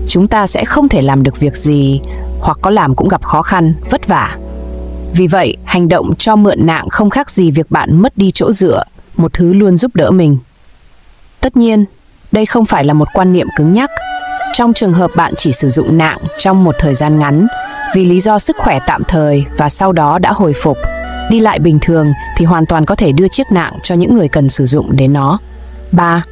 chúng ta sẽ không thể làm được việc gì hoặc có làm cũng gặp khó khăn, vất vả. Vì vậy, hành động cho mượn nạng không khác gì việc bạn mất đi chỗ dựa, một thứ luôn giúp đỡ mình. Tất nhiên, đây không phải là một quan niệm cứng nhắc. Trong trường hợp bạn chỉ sử dụng nạng trong một thời gian ngắn vì lý do sức khỏe tạm thời và sau đó đã hồi phục, đi lại bình thường thì hoàn toàn có thể đưa chiếc nạng cho những người cần sử dụng đến nó. 3.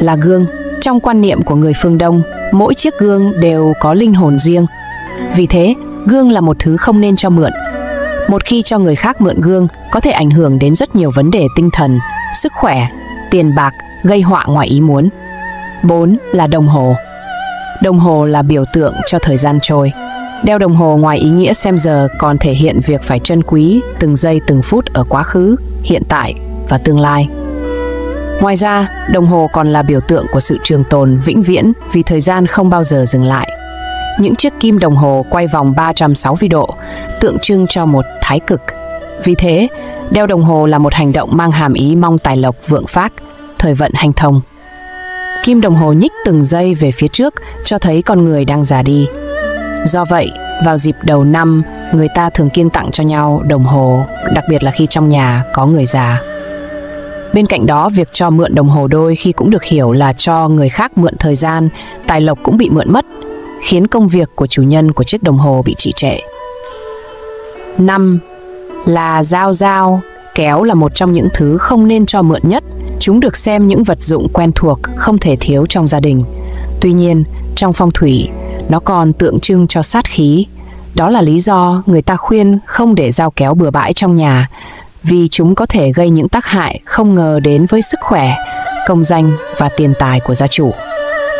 Là gương. Trong quan niệm của người phương Đông, mỗi chiếc gương đều có linh hồn riêng. Vì thế, gương là một thứ không nên cho mượn. Một khi cho người khác mượn gương, có thể ảnh hưởng đến rất nhiều vấn đề tinh thần, sức khỏe, tiền bạc, gây họa ngoài ý muốn. 4. Là đồng hồ. Đồng hồ là biểu tượng cho thời gian trôi. Đeo đồng hồ ngoài ý nghĩa xem giờ còn thể hiện việc phải trân quý từng giây từng phút ở quá khứ, hiện tại và tương lai. Ngoài ra, đồng hồ còn là biểu tượng của sự trường tồn vĩnh viễn vì thời gian không bao giờ dừng lại. Những chiếc kim đồng hồ quay vòng 360 độ, tượng trưng cho một thái cực. Vì thế, đeo đồng hồ là một hành động mang hàm ý mong tài lộc vượng phát, thời vận hanh thông. Kim đồng hồ nhích từng giây về phía trước cho thấy con người đang già đi. Do vậy, vào dịp đầu năm, người ta thường kiêng tặng cho nhau đồng hồ, đặc biệt là khi trong nhà có người già. Bên cạnh đó, việc cho mượn đồng hồ đôi khi cũng được hiểu là cho người khác mượn thời gian, tài lộc cũng bị mượn mất, khiến công việc của chủ nhân của chiếc đồng hồ bị trì trệ. 5. Là dao dao. Kéo là một trong những thứ không nên cho mượn nhất. Chúng được xem những vật dụng quen thuộc, không thể thiếu trong gia đình. Tuy nhiên, trong phong thủy, nó còn tượng trưng cho sát khí. Đó là lý do người ta khuyên không để dao kéo bừa bãi trong nhà, vì chúng có thể gây những tác hại không ngờ đến với sức khỏe, công danh và tiền tài của gia chủ.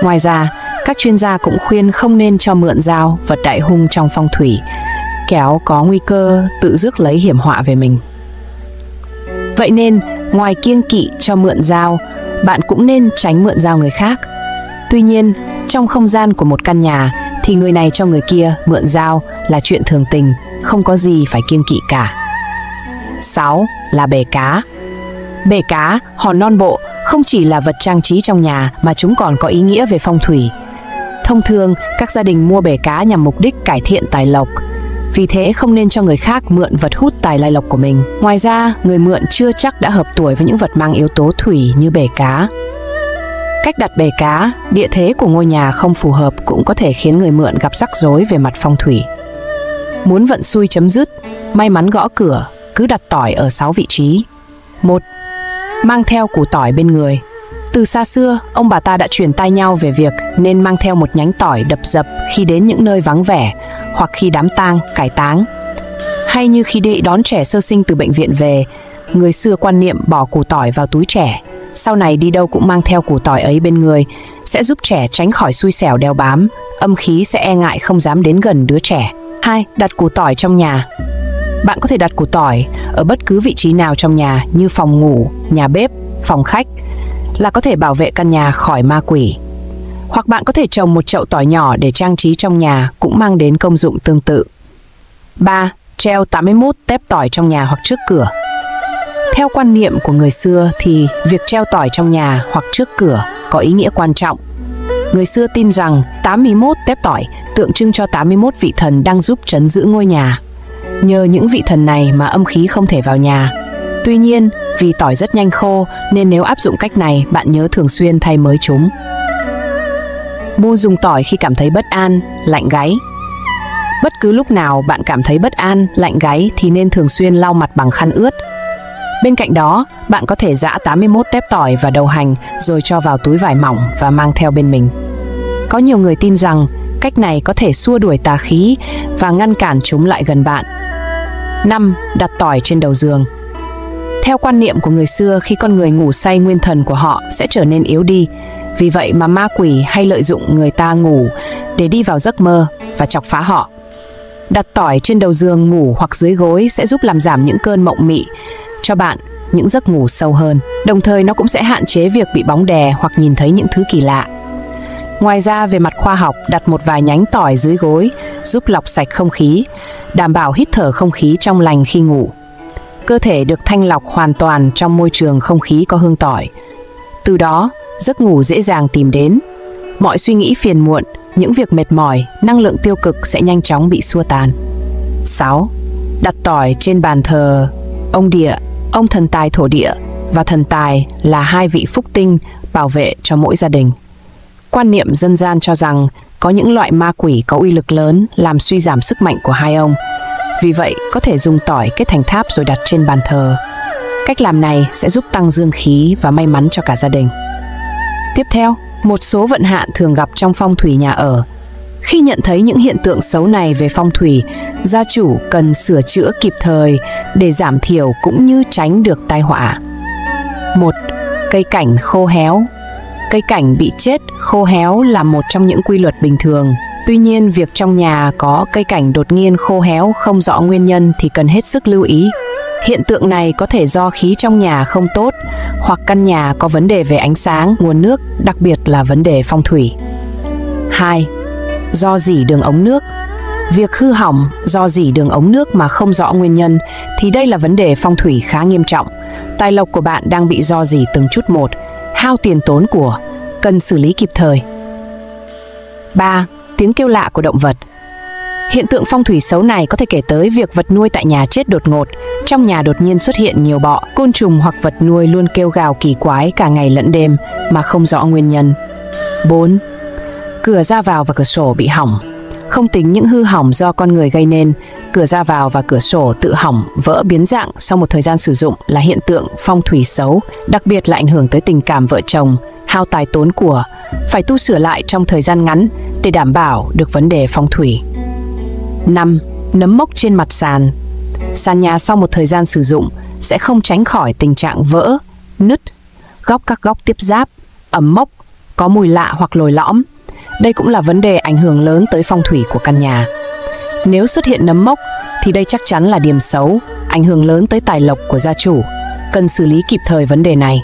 Ngoài ra, các chuyên gia cũng khuyên không nên cho mượn dao, vật đại hung trong phong thủy. Kéo có nguy cơ tự rước lấy hiểm họa về mình. Vậy nên, ngoài kiêng kỵ cho mượn dao, bạn cũng nên tránh mượn dao người khác. Tuy nhiên, trong không gian của một căn nhà thì người này cho người kia mượn dao là chuyện thường tình, không có gì phải kiêng kỵ cả. 6. Là bể cá. Bể cá, hòn non bộ không chỉ là vật trang trí trong nhà mà chúng còn có ý nghĩa về phong thủy. Thông thường, các gia đình mua bể cá nhằm mục đích cải thiện tài lộc. Vì thế, không nên cho người khác mượn vật hút tài lai lộc của mình. Ngoài ra, người mượn chưa chắc đã hợp tuổi với những vật mang yếu tố thủy như bể cá. Cách đặt bể cá, địa thế của ngôi nhà không phù hợp cũng có thể khiến người mượn gặp rắc rối về mặt phong thủy. Muốn vận xui chấm dứt, may mắn gõ cửa, cứ đặt tỏi ở 6 vị trí. 1. Mang theo củ tỏi bên người. Từ xa xưa, ông bà ta đã truyền tai nhau về việc nên mang theo một nhánh tỏi đập dập khi đến những nơi vắng vẻ hoặc khi đám tang, cải táng. Hay như khi đi đón trẻ sơ sinh từ bệnh viện về, người xưa quan niệm bỏ củ tỏi vào túi trẻ, sau này đi đâu cũng mang theo củ tỏi ấy bên người, sẽ giúp trẻ tránh khỏi xui xẻo đeo bám, âm khí sẽ e ngại không dám đến gần đứa trẻ. 2. Đặt củ tỏi trong nhà. Bạn có thể đặt củ tỏi ở bất cứ vị trí nào trong nhà như phòng ngủ, nhà bếp, phòng khách, là có thể bảo vệ căn nhà khỏi ma quỷ. Hoặc bạn có thể trồng một chậu tỏi nhỏ để trang trí trong nhà cũng mang đến công dụng tương tự. 3. Treo 81 tép tỏi trong nhà hoặc trước cửa. Theo quan niệm của người xưa thì việc treo tỏi trong nhà hoặc trước cửa có ý nghĩa quan trọng. Người xưa tin rằng 81 tép tỏi tượng trưng cho 81 vị thần đang giúp trấn giữ ngôi nhà. Nhờ những vị thần này mà âm khí không thể vào nhà. Tuy nhiên, vì tỏi rất nhanh khô nên nếu áp dụng cách này bạn nhớ thường xuyên thay mới chúng. Mua dùng tỏi khi cảm thấy bất an, lạnh gáy. Bất cứ lúc nào bạn cảm thấy bất an, lạnh gáy thì nên thường xuyên lau mặt bằng khăn ướt. Bên cạnh đó, bạn có thể giã 81 tép tỏi và đầu hành rồi cho vào túi vải mỏng và mang theo bên mình. Có nhiều người tin rằng cách này có thể xua đuổi tà khí và ngăn cản chúng lại gần bạn. 5. Đặt tỏi trên đầu giường. Theo quan niệm của người xưa, khi con người ngủ say nguyên thần của họ sẽ trở nên yếu đi. Vì vậy mà ma quỷ hay lợi dụng người ta ngủ để đi vào giấc mơ và chọc phá họ. Đặt tỏi trên đầu giường ngủ hoặc dưới gối sẽ giúp làm giảm những cơn mộng mị cho bạn những giấc ngủ sâu hơn. Đồng thời nó cũng sẽ hạn chế việc bị bóng đè hoặc nhìn thấy những thứ kỳ lạ. Ngoài ra, về mặt khoa học, đặt một vài nhánh tỏi dưới gối giúp lọc sạch không khí, đảm bảo hít thở không khí trong lành khi ngủ. Cơ thể được thanh lọc hoàn toàn trong môi trường không khí có hương tỏi. Từ đó, giấc ngủ dễ dàng tìm đến. Mọi suy nghĩ phiền muộn, những việc mệt mỏi, năng lượng tiêu cực sẽ nhanh chóng bị xua tan. 6. Đặt tỏi trên bàn thờ ông địa, ông thần tài thổ địa và thần tài là hai vị phúc tinh bảo vệ cho mỗi gia đình. Quan niệm dân gian cho rằng có những loại ma quỷ có uy lực lớn làm suy giảm sức mạnh của hai ông. Vì vậy, có thể dùng tỏi kết thành tháp rồi đặt trên bàn thờ. Cách làm này sẽ giúp tăng dương khí và may mắn cho cả gia đình. Tiếp theo, một số vận hạn thường gặp trong phong thủy nhà ở. Khi nhận thấy những hiện tượng xấu này về phong thủy, gia chủ cần sửa chữa kịp thời để giảm thiểu cũng như tránh được tai họa. 1. Cây cảnh khô héo. Cây cảnh bị chết, khô héo là một trong những quy luật bình thường. Tuy nhiên, việc trong nhà có cây cảnh đột nhiên khô héo không rõ nguyên nhân thì cần hết sức lưu ý. Hiện tượng này có thể do khí trong nhà không tốt hoặc căn nhà có vấn đề về ánh sáng, nguồn nước, đặc biệt là vấn đề phong thủy. 2. Do rỉ đường ống nước. Việc hư hỏng do rỉ đường ống nước mà không rõ nguyên nhân thì đây là vấn đề phong thủy khá nghiêm trọng. Tài lộc của bạn đang bị do rỉ từng chút một, hao tiền tốn của, cần xử lý kịp thời. 3. Tiếng kêu lạ của động vật. Hiện tượng phong thủy xấu này có thể kể tới việc vật nuôi tại nhà chết đột ngột, trong nhà đột nhiên xuất hiện nhiều bọ, côn trùng hoặc vật nuôi luôn kêu gào kỳ quái cả ngày lẫn đêm mà không rõ nguyên nhân. 4. Cửa ra vào và cửa sổ bị hỏng. Không tính những hư hỏng do con người gây nên, cửa ra vào và cửa sổ tự hỏng, vỡ biến dạng sau một thời gian sử dụng là hiện tượng phong thủy xấu, đặc biệt là ảnh hưởng tới tình cảm vợ chồng, hao tài tốn của, phải tu sửa lại trong thời gian ngắn để đảm bảo được vấn đề phong thủy. 5. Nấm mốc trên mặt sàn. Sàn nhà sau một thời gian sử dụng sẽ không tránh khỏi tình trạng vỡ, nứt, các góc tiếp giáp, ẩm mốc, có mùi lạ hoặc lồi lõm. Đây cũng là vấn đề ảnh hưởng lớn tới phong thủy của căn nhà. Nếu xuất hiện nấm mốc thì đây chắc chắn là điểm xấu, ảnh hưởng lớn tới tài lộc của gia chủ, cần xử lý kịp thời vấn đề này.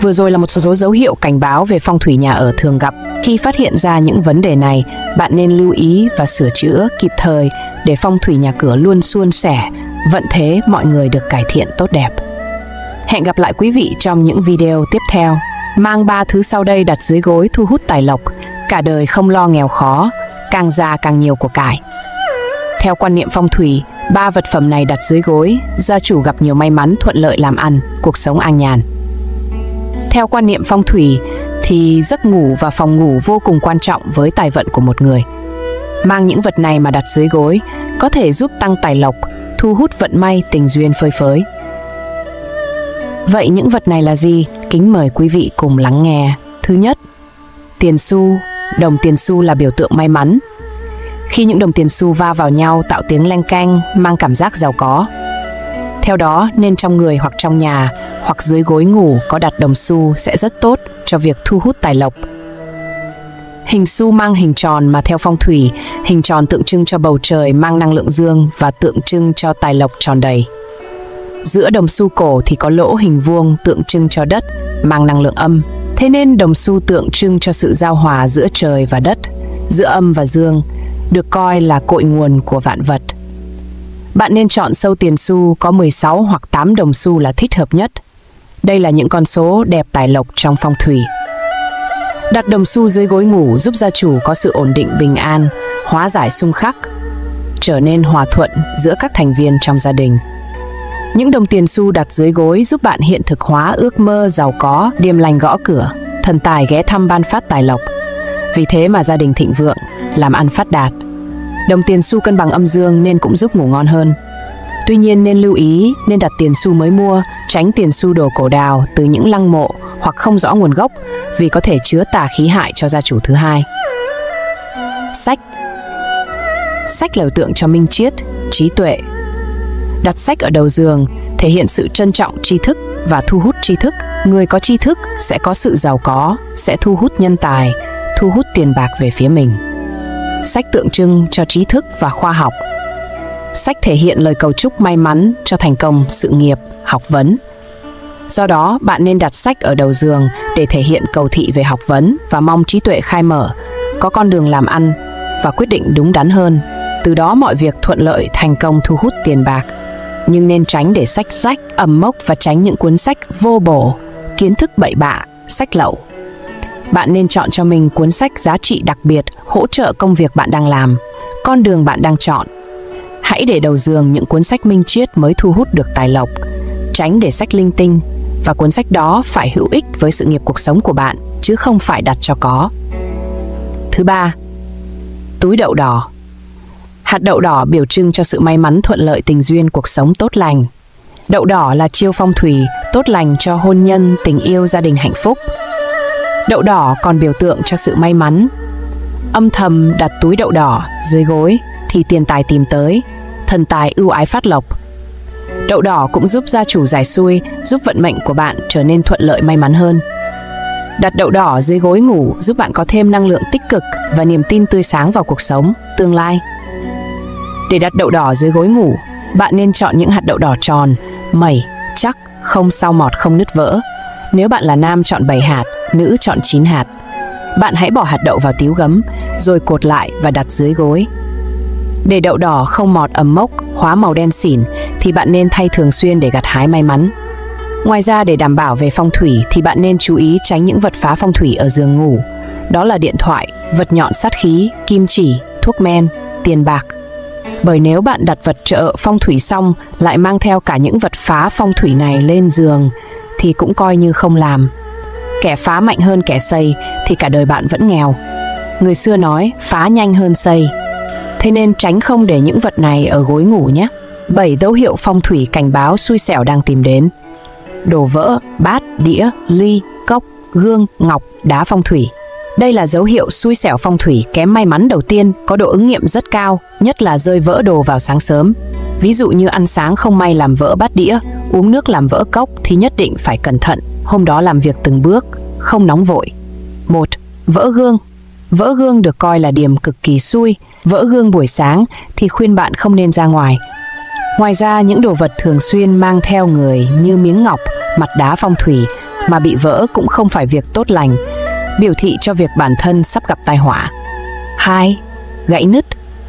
Vừa rồi là một số dấu hiệu cảnh báo về phong thủy nhà ở thường gặp. Khi phát hiện ra những vấn đề này, bạn nên lưu ý và sửa chữa kịp thời để phong thủy nhà cửa luôn suôn sẻ, vận thế mọi người được cải thiện tốt đẹp. Hẹn gặp lại quý vị trong những video tiếp theo. Mang 3 thứ sau đây đặt dưới gối thu hút tài lộc, cả đời không lo nghèo khó, càng già càng nhiều của cải. Theo quan niệm phong thủy, 3 vật phẩm này đặt dưới gối, gia chủ gặp nhiều may mắn, thuận lợi làm ăn, cuộc sống an nhàn. Theo quan niệm phong thủy thì giấc ngủ và phòng ngủ vô cùng quan trọng với tài vận của một người. Mang những vật này mà đặt dưới gối có thể giúp tăng tài lộc, thu hút vận may, tình duyên phơi phới. Vậy những vật này là gì? Kính mời quý vị cùng lắng nghe. Thứ nhất, tiền xu. Đồng tiền xu là biểu tượng may mắn. Khi những đồng tiền xu va vào nhau tạo tiếng leng keng, mang cảm giác giàu có. Theo đó, nên trong người hoặc trong nhà hoặc dưới gối ngủ có đặt đồng xu sẽ rất tốt cho việc thu hút tài lộc. Hình xu mang hình tròn mà theo phong thủy, hình tròn tượng trưng cho bầu trời mang năng lượng dương và tượng trưng cho tài lộc tròn đầy. Giữa đồng xu cổ thì có lỗ hình vuông tượng trưng cho đất, mang năng lượng âm. Thế nên đồng xu tượng trưng cho sự giao hòa giữa trời và đất, giữa âm và dương, được coi là cội nguồn của vạn vật. Bạn nên chọn sâu tiền xu có 16 hoặc 8 đồng xu là thích hợp nhất. Đây là những con số đẹp tài lộc trong phong thủy. Đặt đồng xu dưới gối ngủ giúp gia chủ có sự ổn định bình an, hóa giải xung khắc, trở nên hòa thuận giữa các thành viên trong gia đình. Những đồng tiền xu đặt dưới gối giúp bạn hiện thực hóa ước mơ giàu có, điềm lành gõ cửa, thần tài ghé thăm ban phát tài lộc. Vì thế mà gia đình thịnh vượng, làm ăn phát đạt. Đồng tiền xu cân bằng âm dương nên cũng giúp ngủ ngon hơn. Tuy nhiên nên lưu ý nên đặt tiền xu mới mua, tránh tiền xu đồ cổ đào từ những lăng mộ hoặc không rõ nguồn gốc vì có thể chứa tà khí hại cho gia chủ. Thứ hai, sách. Sách là biểu tượng cho minh triết, trí tuệ. Đặt sách ở đầu giường thể hiện sự trân trọng tri thức và thu hút tri thức. Người có tri thức sẽ có sự giàu có, sẽ thu hút nhân tài, thu hút tiền bạc về phía mình. Sách tượng trưng cho trí thức và khoa học. Sách thể hiện lời cầu chúc may mắn cho thành công, sự nghiệp, học vấn. Do đó, bạn nên đặt sách ở đầu giường để thể hiện cầu thị về học vấn và mong trí tuệ khai mở, có con đường làm ăn và quyết định đúng đắn hơn. Từ đó mọi việc thuận lợi, thành công, thu hút tiền bạc. Nhưng nên tránh để sách rách, ẩm mốc và tránh những cuốn sách vô bổ, kiến thức bậy bạ, sách lậu. Bạn nên chọn cho mình cuốn sách giá trị đặc biệt, hỗ trợ công việc bạn đang làm, con đường bạn đang chọn. Hãy để đầu giường những cuốn sách minh triết mới thu hút được tài lộc. Tránh để sách linh tinh, và cuốn sách đó phải hữu ích với sự nghiệp cuộc sống của bạn, chứ không phải đặt cho có. Thứ ba, túi đậu đỏ. Hạt đậu đỏ biểu trưng cho sự may mắn, thuận lợi, tình duyên, cuộc sống tốt lành. Đậu đỏ là chiêu phong thủy, tốt lành cho hôn nhân, tình yêu, gia đình hạnh phúc. Đậu đỏ còn biểu tượng cho sự may mắn. Âm thầm đặt túi đậu đỏ dưới gối thì tiền tài tìm tới, thần tài ưu ái phát lộc. Đậu đỏ cũng giúp gia chủ giải xuôi, giúp vận mệnh của bạn trở nên thuận lợi, may mắn hơn. Đặt đậu đỏ dưới gối ngủ giúp bạn có thêm năng lượng tích cực và niềm tin tươi sáng vào cuộc sống, tương lai. Để đặt đậu đỏ dưới gối ngủ, bạn nên chọn những hạt đậu đỏ tròn, mẩy, chắc, không sao mọt, không nứt vỡ. Nếu bạn là nam chọn 7 hạt, nữ chọn 9 hạt. Bạn hãy bỏ hạt đậu vào tíu gấm, rồi cột lại và đặt dưới gối. Để đậu đỏ không mọt, ẩm mốc, hóa màu đen xỉn thì bạn nên thay thường xuyên để gặt hái may mắn. Ngoài ra, để đảm bảo về phong thủy thì bạn nên chú ý tránh những vật phá phong thủy ở giường ngủ. Đó là điện thoại, vật nhọn sát khí, kim chỉ, thuốc men, tiền bạc. Bởi nếu bạn đặt vật trợ phong thủy xong lại mang theo cả những vật phá phong thủy này lên giường thì cũng coi như không làm. Kẻ phá mạnh hơn kẻ xây thì cả đời bạn vẫn nghèo. Người xưa nói phá nhanh hơn xây. Thế nên tránh không để những vật này ở gối ngủ nhé. 7 dấu hiệu phong thủy cảnh báo xui xẻo đang tìm đến. Đồ vỡ, bát, đĩa, ly, cốc, gương, ngọc, đá phong thủy. Đây là dấu hiệu xui xẻo phong thủy kém may mắn đầu tiên, có độ ứng nghiệm rất cao, nhất là rơi vỡ đồ vào sáng sớm. Ví dụ như ăn sáng không may làm vỡ bát đĩa, uống nước làm vỡ cốc thì nhất định phải cẩn thận, hôm đó làm việc từng bước, không nóng vội. 1. Vỡ gương. Vỡ gương được coi là điểm cực kỳ xui, vỡ gương buổi sáng thì khuyên bạn không nên ra ngoài. Ngoài ra, những đồ vật thường xuyên mang theo người như miếng ngọc, mặt đá phong thủy mà bị vỡ cũng không phải việc tốt lành, biểu thị cho việc bản thân sắp gặp tai họa. 2. Gãy nứt.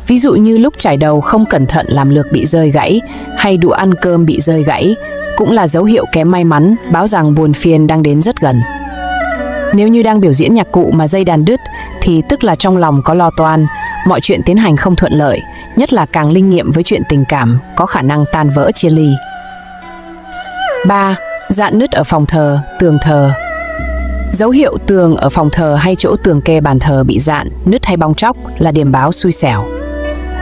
Ví dụ như lúc chải đầu không cẩn thận làm lược bị rơi gãy, hay đũa ăn cơm bị rơi gãy, cũng là dấu hiệu kém may mắn, báo rằng buồn phiền đang đến rất gần. Nếu như đang biểu diễn nhạc cụ mà dây đàn đứt thì tức là trong lòng có lo toan, mọi chuyện tiến hành không thuận lợi, nhất là càng linh nghiệm với chuyện tình cảm, có khả năng tan vỡ chia ly. 3. Rạn nứt ở phòng thờ, tường thờ. Dấu hiệu tường ở phòng thờ hay chỗ tường kê bàn thờ bị rạn, nứt hay bong tróc là điểm báo xui xẻo.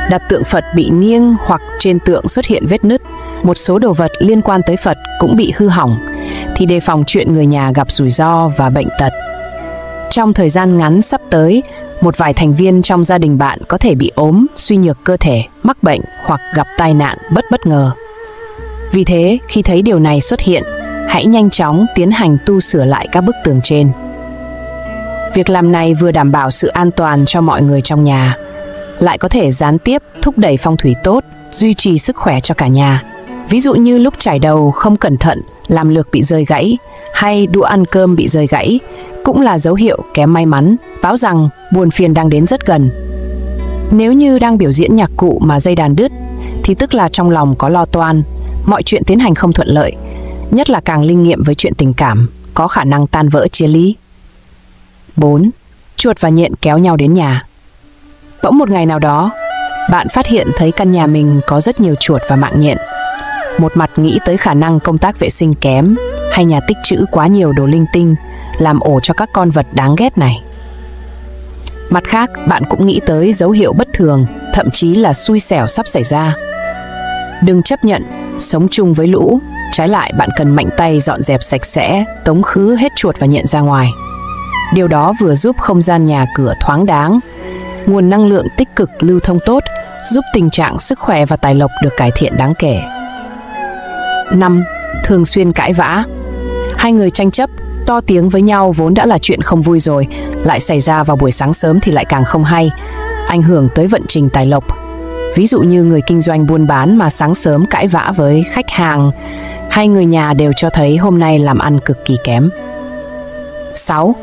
Đặt tượng Phật bị nghiêng hoặc trên tượng xuất hiện vết nứt, một số đồ vật liên quan tới Phật cũng bị hư hỏng, thì đề phòng chuyện người nhà gặp rủi ro và bệnh tật. Trong thời gian ngắn sắp tới, một vài thành viên trong gia đình bạn có thể bị ốm, suy nhược cơ thể, mắc bệnh hoặc gặp tai nạn bất ngờ. Vì thế, khi thấy điều này xuất hiện, hãy nhanh chóng tiến hành tu sửa lại các bức tường trên. Việc làm này vừa đảm bảo sự an toàn cho mọi người trong nhà, lại có thể gián tiếp thúc đẩy phong thủy tốt, duy trì sức khỏe cho cả nhà. Ví dụ như lúc chải đầu không cẩn thận, làm lược bị rơi gãy, hay đũa ăn cơm bị rơi gãy, cũng là dấu hiệu kém may mắn, báo rằng buồn phiền đang đến rất gần. Nếu như đang biểu diễn nhạc cụ mà dây đàn đứt, thì tức là trong lòng có lo toan, mọi chuyện tiến hành không thuận lợi, nhất là càng linh nghiệm với chuyện tình cảm, có khả năng tan vỡ chia ly. 4. Chuột và nhện kéo nhau đến nhà. Bỗng một ngày nào đó, bạn phát hiện thấy căn nhà mình có rất nhiều chuột và mạng nhện. Một mặt nghĩ tới khả năng công tác vệ sinh kém, hay nhà tích trữ quá nhiều đồ linh tinh, làm ổ cho các con vật đáng ghét này. Mặt khác, bạn cũng nghĩ tới dấu hiệu bất thường, thậm chí là xui xẻo sắp xảy ra. Đừng chấp nhận, sống chung với lũ. Trái lại, bạn cần mạnh tay dọn dẹp sạch sẽ, tống khứ hết chuột và nhện ra ngoài. Điều đó vừa giúp không gian nhà cửa thoáng đáng, nguồn năng lượng tích cực lưu thông tốt, giúp tình trạng sức khỏe và tài lộc được cải thiện đáng kể. 5. Thường xuyên cãi vã. Hai người tranh chấp, to tiếng với nhau vốn đã là chuyện không vui rồi, lại xảy ra vào buổi sáng sớm thì lại càng không hay, ảnh hưởng tới vận trình tài lộc. Ví dụ như người kinh doanh buôn bán mà sáng sớm cãi vã với khách hàng hay người nhà đều cho thấy hôm nay làm ăn cực kỳ kém. 6.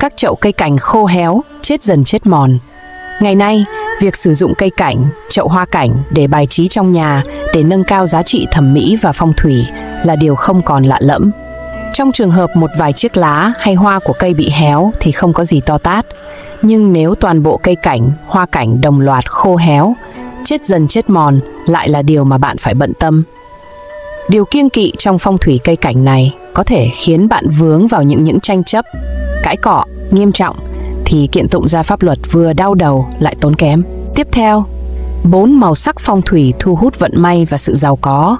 Các chậu cây cảnh khô héo, chết dần chết mòn. Ngày nay, việc sử dụng cây cảnh, chậu hoa cảnh để bài trí trong nhà để nâng cao giá trị thẩm mỹ và phong thủy là điều không còn lạ lẫm. Trong trường hợp một vài chiếc lá hay hoa của cây bị héo thì không có gì to tát, nhưng nếu toàn bộ cây cảnh, hoa cảnh đồng loạt khô héo, chết dần chết mòn lại là điều mà bạn phải bận tâm. Điều kiêng kỵ trong phong thủy cây cảnh này có thể khiến bạn vướng vào những tranh chấp, cãi cọ nghiêm trọng thì kiện tụng ra pháp luật vừa đau đầu lại tốn kém. Tiếp theo, 4 màu sắc phong thủy thu hút vận may và sự giàu có.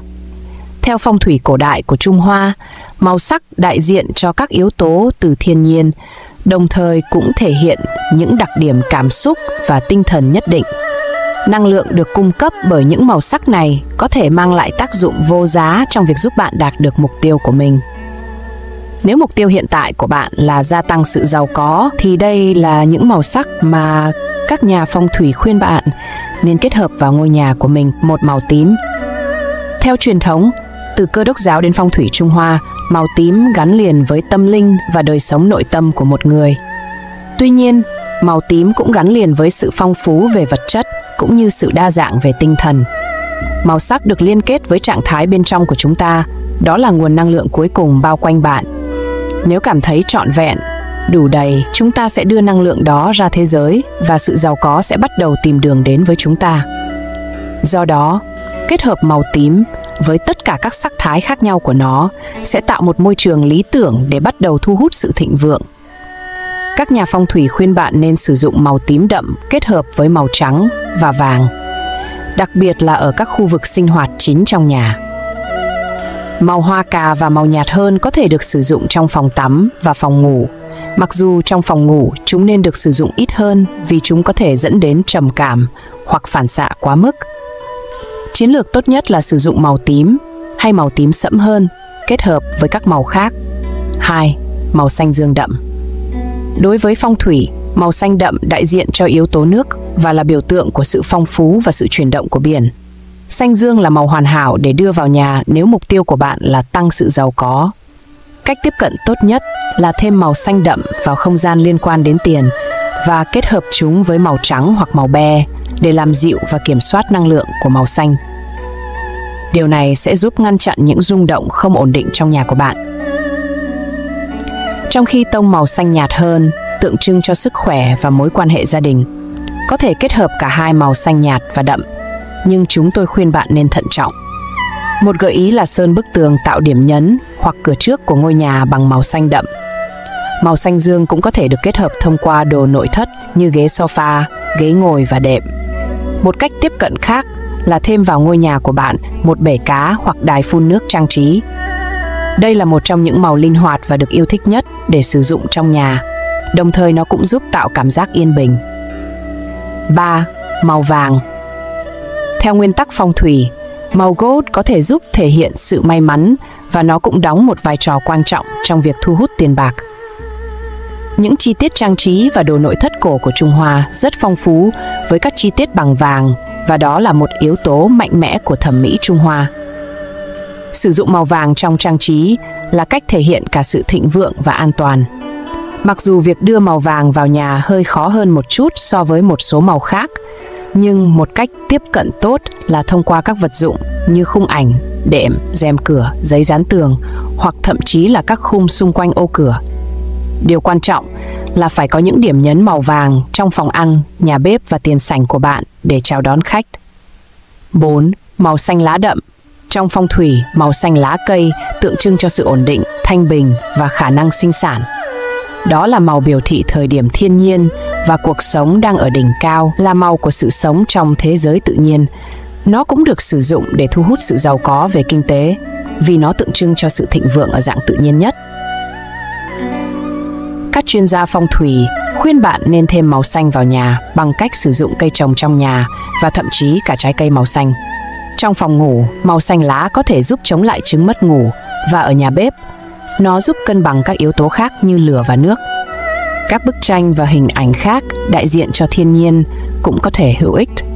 Theo phong thủy cổ đại của Trung Hoa, màu sắc đại diện cho các yếu tố từ thiên nhiên, đồng thời cũng thể hiện những đặc điểm cảm xúc và tinh thần nhất định. Năng lượng được cung cấp bởi những màu sắc này có thể mang lại tác dụng vô giá trong việc giúp bạn đạt được mục tiêu của mình. Nếu mục tiêu hiện tại của bạn là gia tăng sự giàu có thì đây là những màu sắc mà các nhà phong thủy khuyên bạn nên kết hợp vào ngôi nhà của mình. Một, màu tím. Theo truyền thống, từ cơ đốc giáo đến phong thủy Trung Hoa, màu tím gắn liền với tâm linh và đời sống nội tâm của một người. Tuy nhiên, màu tím cũng gắn liền với sự phong phú về vật chất cũng như sự đa dạng về tinh thần. Màu sắc được liên kết với trạng thái bên trong của chúng ta, đó là nguồn năng lượng cuối cùng bao quanh bạn. Nếu cảm thấy trọn vẹn, đủ đầy, chúng ta sẽ đưa năng lượng đó ra thế giới và sự giàu có sẽ bắt đầu tìm đường đến với chúng ta. Do đó, kết hợp màu tím với tất cả các sắc thái khác nhau của nó sẽ tạo một môi trường lý tưởng để bắt đầu thu hút sự thịnh vượng. Các nhà phong thủy khuyên bạn nên sử dụng màu tím đậm kết hợp với màu trắng và vàng, đặc biệt là ở các khu vực sinh hoạt chính trong nhà. Màu hoa cà và màu nhạt hơn có thể được sử dụng trong phòng tắm và phòng ngủ. Mặc dù trong phòng ngủ chúng nên được sử dụng ít hơn vì chúng có thể dẫn đến trầm cảm hoặc phản xạ quá mức. Chiến lược tốt nhất là sử dụng màu tím hay màu tím sẫm hơn kết hợp với các màu khác. 2. Màu xanh dương đậm. Đối với phong thủy, màu xanh đậm đại diện cho yếu tố nước và là biểu tượng của sự phong phú và sự chuyển động của biển. Xanh dương là màu hoàn hảo để đưa vào nhà nếu mục tiêu của bạn là tăng sự giàu có. Cách tiếp cận tốt nhất là thêm màu xanh đậm vào không gian liên quan đến tiền và kết hợp chúng với màu trắng hoặc màu be để làm dịu và kiểm soát năng lượng của màu xanh. Điều này sẽ giúp ngăn chặn những rung động không ổn định trong nhà của bạn. Trong khi tông màu xanh nhạt hơn tượng trưng cho sức khỏe và mối quan hệ gia đình, có thể kết hợp cả hai màu xanh nhạt và đậm, nhưng chúng tôi khuyên bạn nên thận trọng. Một gợi ý là sơn bức tường tạo điểm nhấn hoặc cửa trước của ngôi nhà bằng màu xanh đậm. Màu xanh dương cũng có thể được kết hợp thông qua đồ nội thất như ghế sofa, ghế ngồi và đệm. Một cách tiếp cận khác là thêm vào ngôi nhà của bạn một bể cá hoặc đài phun nước trang trí. Đây là một trong những màu linh hoạt và được yêu thích nhất để sử dụng trong nhà, đồng thời nó cũng giúp tạo cảm giác yên bình. 3. Màu vàng. Theo nguyên tắc phong thủy, màu gold có thể giúp thể hiện sự may mắn và nó cũng đóng một vai trò quan trọng trong việc thu hút tiền bạc. Những chi tiết trang trí và đồ nội thất cổ của Trung Hoa rất phong phú với các chi tiết bằng vàng và đó là một yếu tố mạnh mẽ của thẩm mỹ Trung Hoa. Sử dụng màu vàng trong trang trí là cách thể hiện cả sự thịnh vượng và an toàn. Mặc dù việc đưa màu vàng vào nhà hơi khó hơn một chút so với một số màu khác, nhưng một cách tiếp cận tốt là thông qua các vật dụng như khung ảnh, đệm, rèm cửa, giấy dán tường hoặc thậm chí là các khung xung quanh ô cửa. Điều quan trọng là phải có những điểm nhấn màu vàng trong phòng ăn, nhà bếp và tiền sảnh của bạn để chào đón khách. 4. Màu xanh lá đậm. Trong phong thủy, màu xanh lá cây tượng trưng cho sự ổn định, thanh bình và khả năng sinh sản. Đó là màu biểu thị thời điểm thiên nhiên và cuộc sống đang ở đỉnh cao, là màu của sự sống trong thế giới tự nhiên. Nó cũng được sử dụng để thu hút sự giàu có về kinh tế, vì nó tượng trưng cho sự thịnh vượng ở dạng tự nhiên nhất. Các chuyên gia phong thủy khuyên bạn nên thêm màu xanh vào nhà bằng cách sử dụng cây trồng trong nhà và thậm chí cả trái cây màu xanh. Trong phòng ngủ, màu xanh lá có thể giúp chống lại chứng mất ngủ và ở nhà bếp, nó giúp cân bằng các yếu tố khác như lửa và nước. Các bức tranh và hình ảnh khác đại diện cho thiên nhiên cũng có thể hữu ích.